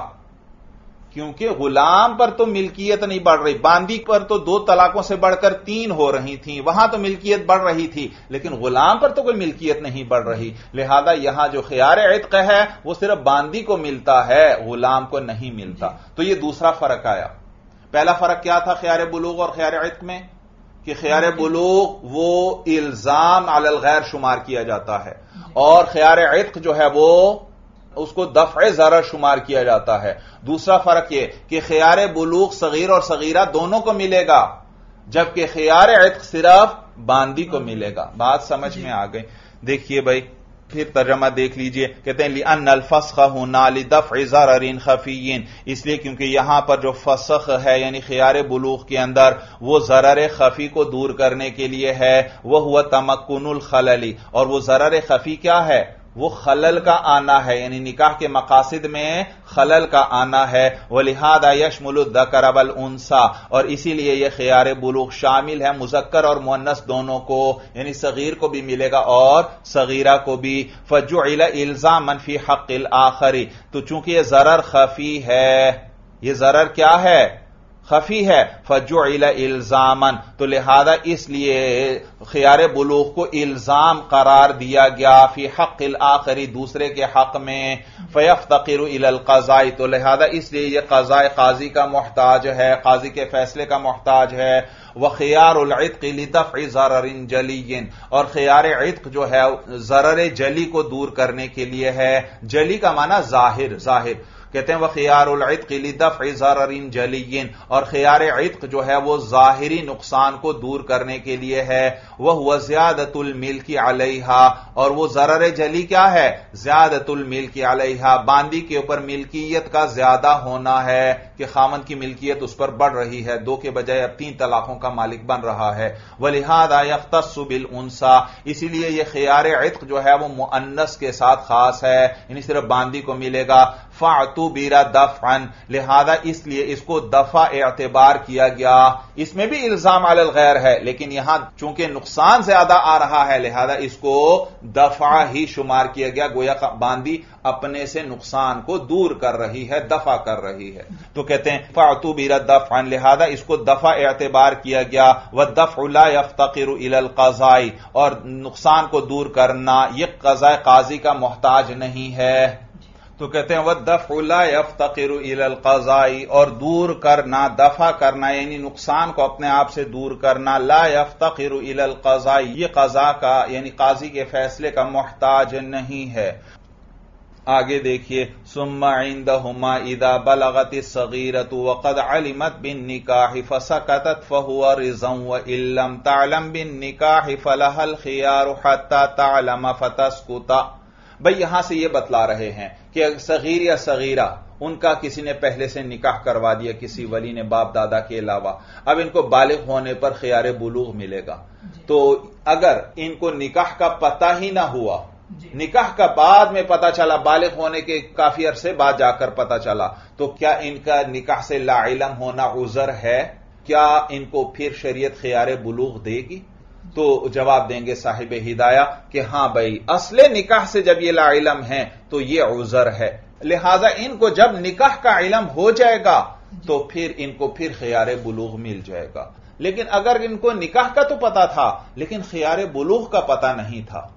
क्योंकि गुलाम पर तो मिल्कियत नहीं बढ़ रही, बांदी पर तो 2 तलाकों से बढ़कर 3 हो रही थी, वहां तो मिल्कियत बढ़ रही थी, लेकिन गुलाम पर तो कोई मिल्कियत नहीं बढ़ रही। लिहाजा यहां जो खियार इत्क है वो सिर्फ बांदी को मिलता है, गुलाम को नहीं मिलता। तो ये दूसरा फर्क आया। पहला फर्क क्या था खियार बुलूग और खियार इत्क में? कि खियार बुलूग वो इल्जाम अलल गैर शुमार किया जाता है, और खियार इत्क जो है वो उसको दफ़े ज़रर शुमार किया जाता है। दूसरा फर्क यह कि खियार बुलूग सगीर और सगीरा दोनों को मिलेगा, जबकि खियार इत्क सिर्फ बांदी को मिलेगा। बात समझ में आ गई? देखिए भाई फिर तर्जमा देख लीजिए। कहते हैं लिअन्नल फ़स्ख़ हुना लिदफ़्इ ज़ररिन ख़फ़िय्यिन, इसलिए क्योंकि यहां पर जो फसख है यानी खियार बुलूग के अंदर वो ज़रर ख़फ़ी को दूर करने के लिए है। वह हुआ तमक्कुनुल खलली, और वह ज़रर ख़फ़ी क्या है? वो खलल का आना है, यानी निकाह के मकासिद में खलल का आना है। वलिहादा यशमुलु ज़कर वल उनसा, और इसीलिए यह खियार बुलूग शामिल है मुज़क्कर और मुअन्नस दोनों को, यानी सगीर को भी मिलेगा और सगीरा को भी। फजुइला इल्ज़ामन फी हक़्क़िल आख़री, तो चूंकि यह ज़रर ख़फ़ी है, यह ज़रर क्या है? खफी है फजुइला इल्जामन, तो लिहाजा इसलिए खियार बुलूग को इल्जाम करार दिया गया। फी हक़्क़िल आखिरी, दूसरे के हक में। फयफ्तकिरु इलल क़ज़ाई, तो लिहाजा इसलिए यह क़ज़ाए काजी का मोहताज है, काजी के फैसले का मोहताज है। व खियारुल इत्क़ि लिदफ़्इ ज़ररिन जलिय्यिन, और खियार इत्क़ जो है ज़रर जली को दूर करने के लिए है। जली का माना ज़ाहिर, ज़ाहिर कहते हैं। वह खियारुल इत्क़ि लिदफ़्इ ज़ररिन जलिय्यिन, और खियार इत्क़ जो है वो ज़ाहिरी नुकसान को दूर करने के लिए है। वह हुआ ज़ियादतुल मिल्की अलैहा, और वो ज़रर जली क्या है? ज़ियादतुल मिल्की अलैहा, बांदी के ऊपर मिल्कियत का ज्यादा होना है कि खामन की मिल्कियत उस पर बढ़ रही है, 2 के बजाय अब 3 तलाकों का मालिक बन रहा है। वलिहादा यख्तस्सु बिल उनसा, इसीलिए यह खियार इत्क़ जो है वो मुअन्नस के साथ खास है, यानी सिर्फ बांदी को मिलेगा। फातु बीरा दफअन, लिहाजा इसलिए इसको दफा एतबार किया गया। इसमें भी इल्जाम अलल गैर है, लेकिन यहां चूंकि नुकसान ज्यादा आ रहा है लिहाजा इसको दफा ही शुमार किया गया, गोया बांदी अपने से नुकसान को दूर कर रही है, दफा कर रही है। तो कहते हैं फातु बीरा दफअन, लिहाजा इसको दफा एतबार किया गया। वह दफ़उ ला यफ्तकिरु इलल क़ज़ाई, और नुकसान को दूर करना यह क़ज़ाए काजी का मोहताज नहीं है। तो कहते हैं वह दफ़उ ला यफ्तकिरु इलल क़ज़ाई, और दूर करना, दफा करना यानी नुकसान को अपने आप से दूर करना। ला यफ्तकिरु इलल क़ज़ाई, ये क़ज़ा का यानी काजी के फैसले का मोहताज नहीं है। आगे देखिए, सुम्मा इंदहुमा इदा बलगतिस सगीरतु वक़द अलिमत बिन निकाहि फसकतत फहुवा रिज़न व इल्लम तालम बिन निकाहि फलहल खियारु हत्ता तालम फतस्कुता। भाई यहां से यह बतला रहे हैं कि सगीर या सगीरा, उनका किसी ने पहले से निकाह करवा दिया, किसी वली ने, बाप दादा के अलावा। अब इनको बालिग होने पर खियारे बुलूग मिलेगा। तो अगर इनको निकाह का पता ही ना हुआ, निकाह का बाद में पता चला, बालिग होने के काफी अरसे बाद जाकर पता चला, तो क्या इनका निकाह से लाइलम होना उजर है? क्या इनको फिर शरीयत खियारे बुलूग देगी? तो जवाब देंगे साहिब हिदाया कि हां भाई, असले निकाह से जब ये ला इलम है तो ये उजर है, लिहाजा इनको जब निकाह का इलम हो जाएगा तो फिर इनको फिर खियारे बुलूग मिल जाएगा। लेकिन अगर इनको निकाह का तो पता था लेकिन खियारे बुलूग का पता नहीं था,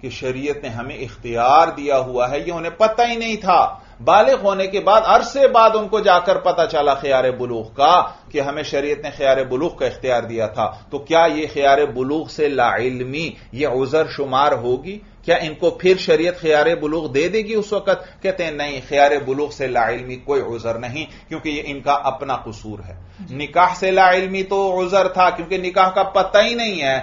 कि शरीयत ने हमें इख्तियार दिया हुआ है, यह उन्हें पता ही नहीं था। बालिग होने के बाद अरसे बाद उनको जाकर पता चला खियारे बुलूग का, कि हमें शरीयत ने खियारे बुलूग का इख्तियार दिया था। तो क्या यह खियारे बुलूग से लाइलमी यह उजर शुमार होगी? क्या इनको फिर शरीयत खियारे बुलूग दे देगी उस वक्त? कहते हैं नहीं, खियारे बुलूग से लाइलमी कोई उजर नहीं, क्योंकि यह इनका अपना कसूर है। निकाह से लाइलमी तो उजर था क्योंकि निकाह का पता ही नहीं है,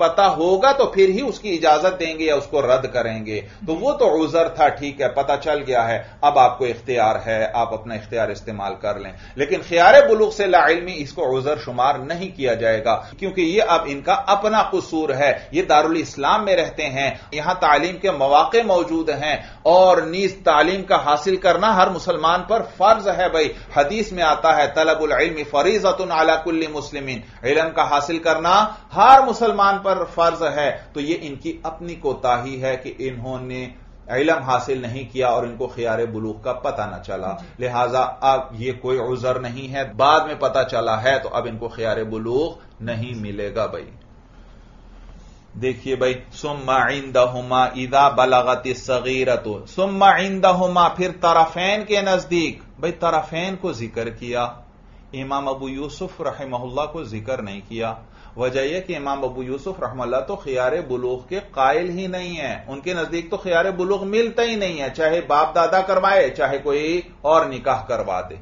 पता होगा तो फिर ही उसकी इजाजत देंगे या उसको रद्द करेंगे। तो वो तो उजर था, ठीक है, पता चल गया है, अब आपको इख्तियार है, आप अपना इख्तियार इस्तेमाल कर लें। लेकिन खियारे बुलूग से लाइलमी इसको उजर शुमार नहीं किया जाएगा, क्योंकि यह अब इनका अपना कसूर है। यह दारुल इस्लाम में रहते हैं, यहां तालीम के मौके मौजूद हैं, और नीज तालीम का हासिल करना हर मुसलमान पर फर्ज है। भाई हदीस में आता है तलबुल इल्म फरीज़तुन अला कुल्ली मुस्लिमीन, इल्म का हासिल करना हर मुसलमान पर फर्ज है। तो यह इनकी अपनी कोताही है कि इन्होंने इल्म हासिल नहीं किया और इनको खियारे बुलूग का पता न चला, लिहाजा अब ये कोई उजर नहीं है। बाद में पता चला है तो अब इनको खियारे बुलूग नहीं मिलेगा। भाई देखिए भाई, सुम्मा इंदहुमा इदा बलगतिस सगीरतु, सुम्मा इंदहुमा, फिर तरफैन के नजदीक। भाई तरफैन को जिक्र किया, इमाम अबू यूसुफ रहमहुल्लाह को जिक्र नहीं किया। वजह यह कि इमाम अबू यूसुफ रहमहुल्लाह तो खियारे बुलूग के कायल ही नहीं है, उनके नजदीक तो खियारे बुलूग मिलता ही नहीं है, चाहे बाप दादा करवाए चाहे कोई और निकाह करवा दे।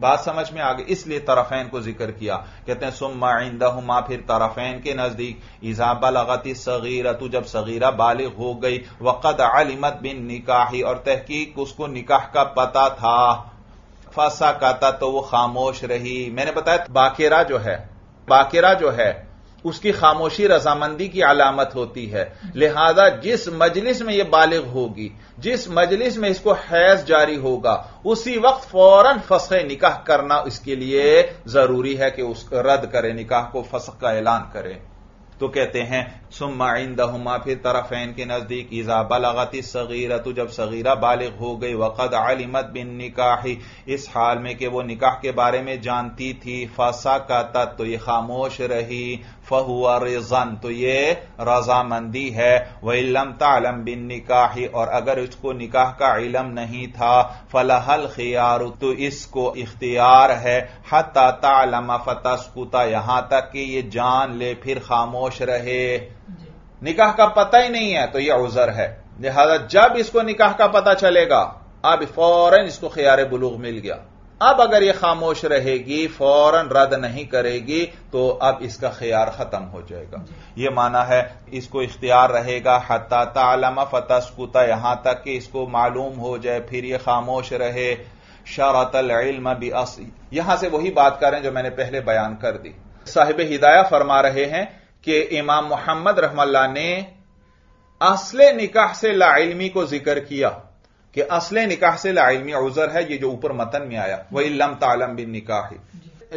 बात समझ में आ गई, इसलिए तरफैन को जिक्र किया। कहते हैं सुम्मा इंदहुमा, फिर तरफैन के नजदीक। इज़ा बलगतिस सगीरतु, जब सगीरा बालिग हो गई। वक़द अलिमत बिन निकाही, और तहकीक उसको निकाह का पता था। फसकता, तो वो खामोश रही। मैंने बताया बाकिरा जो है उसकी खामोशी रजामंदी की अलामत होती है। लिहाजा जिस मजलिस में यह बालिग होगी, जिस मजलिस में इसको हैज जारी होगा, उसी वक्त फौरन फस्ख़ निकाह करना इसके लिए जरूरी है कि उस रद्द करे निकाह को, फस्ख़ का ऐलान करे। तो कहते हैं सुम्मा इंदहुमा, फिर तरफैन के नजदीक इज़ा बलगति सगीरा, तो जब सगीरा बालिग हो गई, वक़द अलिमत बिन निकाही, इस हाल में कि वो निकाह के बारे में जानती थी, फसकत, तो ये खामोश रही, फहुआ रिज़न, तो ये रजामंदी है, व इल्लम तालम बिन निकाही, और अगर उसको निकाह का इलम नहीं था, फलहल खियारु, तो इसको इख्तियार है, हत्ता तालम फतस्कुता, यहां तक कि ये जान ले फिर खामोश रहे। निकाह का पता ही नहीं है तो यह उजर है, लिहाजा जब इसको निकाह का पता चलेगा अब फौरन इसको खियार बुलूग मिल गया, अब अगर यह खामोश रहेगी फौरन रद्द नहीं करेगी तो अब इसका खियार खत्म हो जाएगा। यह माना है इसको इख्तियार रहेगा, हत्ता तालम फतस्कुता, यहां तक कि इसको मालूम हो जाए फिर यह खामोश रहे। शरतल इल्म बि असली, यहां से वही बात करें जो मैंने पहले बयान कर दी। साहिब हिदायत फरमा रहे हैं कि इमाम मोहम्मद रहमतुल्लाह ने असले निकाह से लाइल्मी को जिक्र किया कि असले निकाह से लाइल्मी उजर है, ये जो ऊपर मतन में आया वही लम तालम बिन निकाह,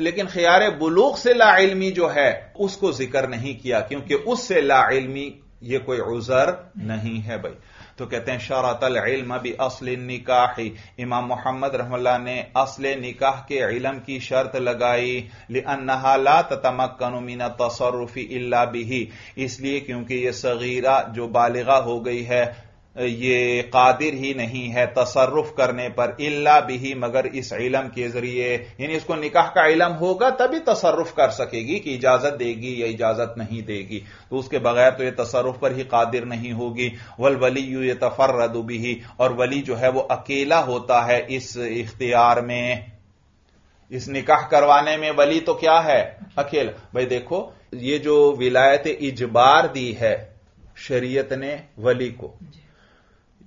लेकिन खियारे बुलूग से लाइल्मी जो है उसको जिक्र नहीं किया क्योंकि उससे लाइल्मी ये कोई उजर नहीं है भाई। तो कहते हैं शरतल इल्म बि असली निकाह, इमाम मोहम्मद रहमतुल्लाह ने असले निकाह के इलम की शर्त लगाई, लिअन्नहा ला ततमक्कनु मिन तसर्रुफी इल्ला बिही, इसलिए क्योंकि ये सगीरा जो बालिगा हो गई है ये कादिर ही नहीं है तसर्रुफ करने पर, इल्ला बिही मगर इस इलम के जरिए, यानी इसको निकाह का इलम होगा तभी तसर्रुफ कर सकेगी कि इजाजत देगी या इजाजत नहीं देगी, तो उसके बगैर तो ये तसर्रुफ पर ही कादिर नहीं होगी। वल वलीयु यतफर्रदु बिही, और वली जो है वो अकेला होता है इस इख्तियार में, इस निकाह करवाने में वली तो क्या है अकेला। भाई देखो ये जो विलायत इजबार दी है शरीयत ने वली को,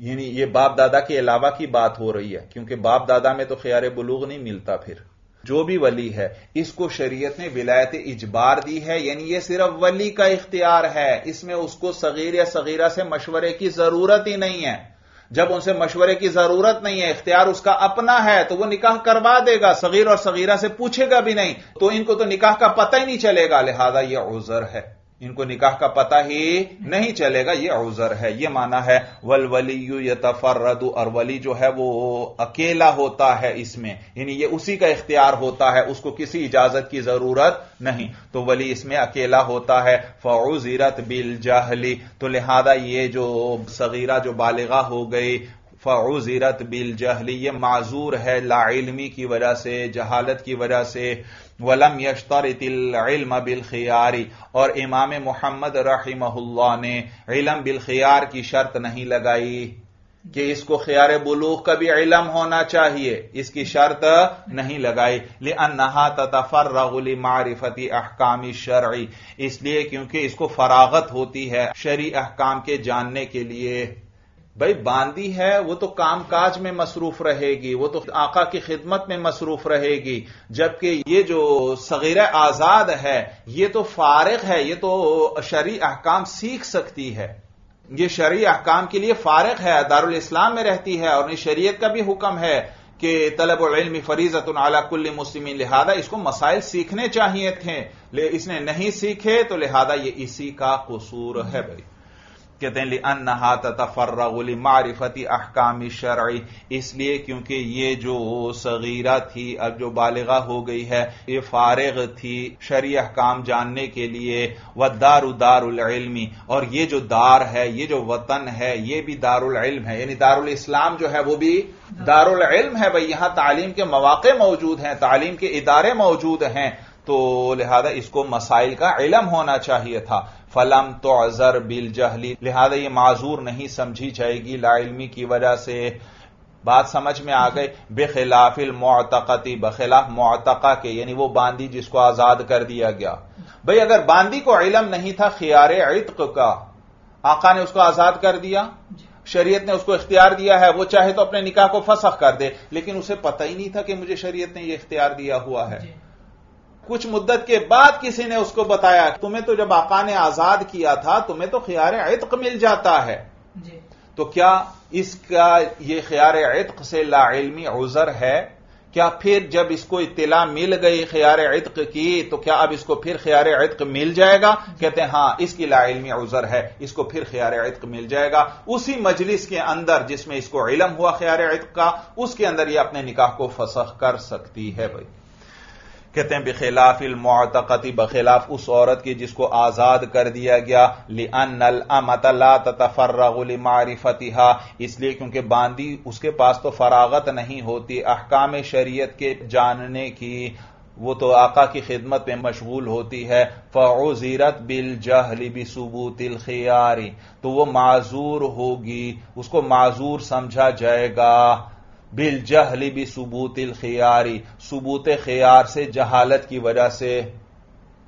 यानी ये बाप दादा के अलावा की बात हो रही है क्योंकि बाप दादा में तो खियारे बुलूग नहीं मिलता, फिर जो भी वली है इसको शरीयत ने विलायत इजबार दी है, यानी ये सिर्फ वली का इख्तियार है, इसमें उसको सगीर या सगीरा से मशवरे की जरूरत ही नहीं है। जब उनसे मशवरे की जरूरत नहीं है, इख्तियार उसका अपना है, तो वो निकाह करवा देगा, सगीर और सगीरा से पूछेगा भी नहीं, तो इनको तो निकाह का पता ही नहीं चलेगा, लिहाजा यह उजर है, इनको निकाह का पता ही नहीं चलेगा, ये उजर है। ये माना है वल वलीयु यतफर्रदु, और वली जो है वो अकेला होता है इसमें, यानी ये उसी का इख्तियार होता है, उसको किसी इजाजत की जरूरत नहीं, तो वली इसमें अकेला होता है। फउजिरत बिल जहली, तो लिहाजा ये जो सगीरा जो बालिगा हो गई फउजिरत बिल जहली, ये माजूर है लाइल्मी की वजह से, जहालत की वजह से। वलम यश्तरितिल इल्म बिल खियारी, और इमाम मोहम्मद रहिमहुल्लाह ने इल्म बिल खियार की शर्त नहीं लगाई कि इसको खियार बुलूग का भी इल्म होना चाहिए, इसकी शर्त नहीं लगाई। लिअन्नहा ततफर्रगु लिमारिफति अहकाम शरई, इसलिए क्योंकि इसको फरागत होती है शरई अहकाम के जानने के लिए। भाई बांदी है वो तो कामकाज में मसरूफ रहेगी, वो तो आका की खिदमत में मसरूफ रहेगी, जबकि ये जो सगीरा आजाद है ये तो फारिग है, ये तो शरई अहकाम सीख सकती है, ये शरई अहकाम के लिए फारिग है, दारुल इस्लाम में रहती है, और शरीयत का भी हुक्म है कि तलबुल इल्म फरीजतुन अला कुल्ली मुस्लिम, लिहाजा इसको मसाइल सीखने चाहिए थे, इसने नहीं सीखे तो लिहाजा ये इसी का कसूर है भाई। कहते हैं लिअन्नहा ततफर्रगु लिमारिफति अहकाम शरई, इसलिए क्योंकि ये जो सगीरा थी अब जो बालिगा हो गई है ये फारिग थी शरई अहकाम जानने के लिए। वद्दारु दारुल इल्मी, और ये जो दार है ये जो वतन है ये भी दारुल इल्म है, यानी दारुल इस्लाम जो है वो भी दारुल इल्म है भाई, यहां तालीम के मवाक़े मौजूद हैं, तालीम के इदारे मौजूद हैं, तो लिहाजा इसको मसाइल का इलम होना चाहिए था। फलम तो अजर बिल जहली, लिहाजा ये माजूर नहीं समझी जाएगी लाइल्मी की वजह से। बात समझ में आ गई। बेखिलाफिल मोतकती, बखिलाफ मोतका के, यानी वो बांदी जिसको आजाद कर दिया गया। भाई अगर बांदी को इलम नहीं था खियारे इत्क का, आका ने उसको आजाद कर दिया, शरीयत ने उसको इख्तियार दिया है, वो चाहे तो अपने निकाह को फसख कर दे, लेकिन उसे पता ही नहीं था कि मुझे शरीयत ने यह इख्तियार दिया हुआ है। कुछ मुद्दत के बाद किसी ने उसको बताया तुम्हें तो जब आका ने आजाद किया था तुम्हें तो खियारे इत्क मिल जाता है जी। तो क्या इसका ये खियारे इत्क से लाइल्मी उजर है? क्या फिर जब इसको इत्तला मिल गई खियार इत्क की, तो क्या अब इसको फिर खियार इत्क मिल जाएगा? कहते हैं हां, इसकी लाइल्मी उजर है, इसको फिर खियार इत्क मिल जाएगा। उसी मजलिस के अंदर जिसमें इसको इलम हुआ खियार इत्क का, उसके अंदर यह अपने निकाह को फसख कर सकती है। भाई कहते हैं बखिलाफ अलमुअतक़ती, बखिलाफ उस औरत की जिसको आजाद कर दिया गया। लिअन्नल अमता ला ततफर्रगु लिमारिफतिहा, इसलिए क्योंकि बांदी उसके पास तो फरागत नहीं होती अहकाम शरीयत के जानने की, वो तो आका की खिदमत में मशगूल होती है। फ़उज़िरत बिलजहल बिसुबूतिल खियारी, तो वो माजूर होगी, उसको माजूर समझा जाएगा। बिल जहली भी सबूतिल खियारी, सबूत खियार से जहालत की वजह से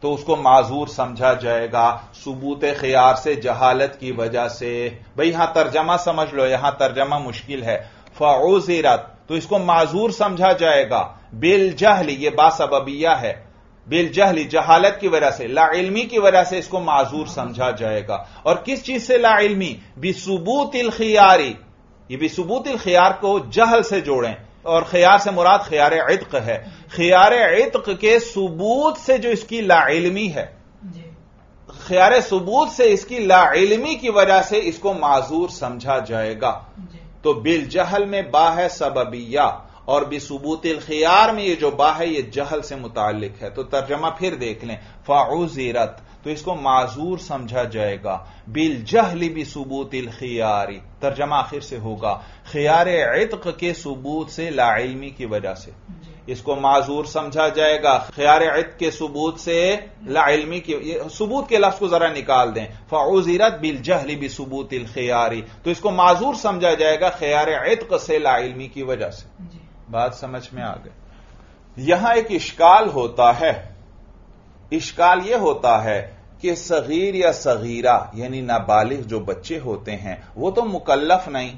तो उसको माजूर समझा जाएगा, सबूत खियार से जहालत की वजह से। भाई यहां तर्जमा समझ लो, यहां तर्जमा मुश्किल है। फ़उज़िरत तो इसको माजूर समझा जाएगा, बिल जहली ये बासबबिया है, बिल जहली जहालत की वजह से, लाइल्मी की वजह से इसको माजूर समझा जाएगा। और किस चीज से लाइल्मी? बिसबूतिल खियारी, ये भी सबूतिल खियार को जहल से जोड़ें, और खियार से मुराद खियार इत्क है। खियार इत्क के सबूत से जो इसकी लाइल्मी है, खियार सबूत से इसकी लाइल्मी की वजह से इसको माजूर समझा जाएगा। तो बिल जहल में बा है सबबिया, और बिसबूतिल खियार में ये जो बा है ये जहल से मुतालिक है। तो तर्जमा फिर देख लें, फ़उज़िरत तो इसको माजूर समझा जाएगा, बिल जहली भी सबूतिल खियारी, तर्जमा आखिर से होगा, खियारे इत्क के सबूत से लाइल्मी की वजह से इसको माजूर समझा जाएगा। खियारे इत्क के सबूत से लाइल्मी की, सबूत के लफ्ज को जरा निकाल दें, फ़उज़िरत बिल जहली भी सबूतिल खियारी, तो इसको माजूर समझा जाएगा खियारे इत्क से लाइल्मी की वजह से। बात समझ में आ गई। यहां एक इश्काल होता है, इश्काल यह होता है कि सगीर या सगीरा यानी नाबालिग जो बच्चे होते हैं वो तो मुकल्लफ नहीं,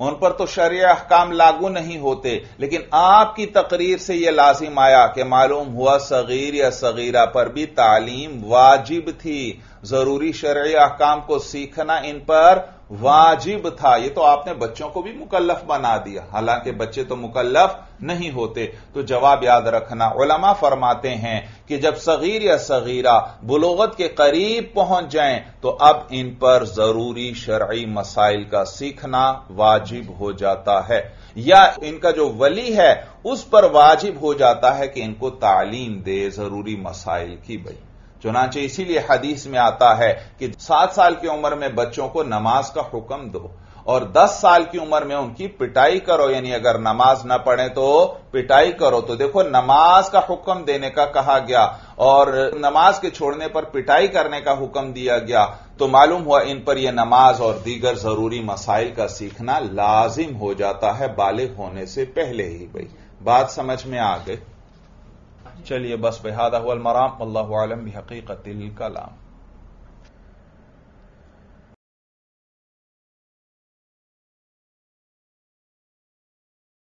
उन पर तो शरीया अहकाम लागू नहीं होते, लेकिन आपकी तकरीर से यह लाजिम आया कि मालूम हुआ सगीर या सगीरा पर भी तालीम वाजिब थी, जरूरी शरीया अहकाम को सीखना इन पर वाजिब था। यह तो आपने बच्चों को भी मुकल्लफ बना दिया, हालांकि बच्चे तो मुकल्लफ नहीं होते। तो जवाब याद रखना, उलमा फरमाते हैं कि जब सगीर या सगीरा बुलोगत के करीब पहुंच जाएं तो अब इन पर जरूरी शरई मसाइल का सीखना वाजिब हो जाता है, या इनका जो वली है उस पर वाजिब हो जाता है कि इनको तालीम दे जरूरी मसाइल की। भाई चुनांचे इसीलिए हदीस में आता है कि 7 साल की उम्र में बच्चों को नमाज का हुक्म दो और 10 साल की उम्र में उनकी पिटाई करो, यानी अगर नमाज ना पढ़े तो पिटाई करो। तो देखो नमाज का हुक्म देने का कहा गया और नमाज के छोड़ने पर पिटाई करने का हुक्म दिया गया। तो मालूम हुआ इन पर यह नमाज और दीगर जरूरी मसाइल का सीखना लाजिम हो जाता है बालिग होने से पहले ही। भाई बात समझ में आ गई। चलिए बस बिहादा हुआ अल मराम, अल्लाहु आलम बिहकीकतिल कलाम।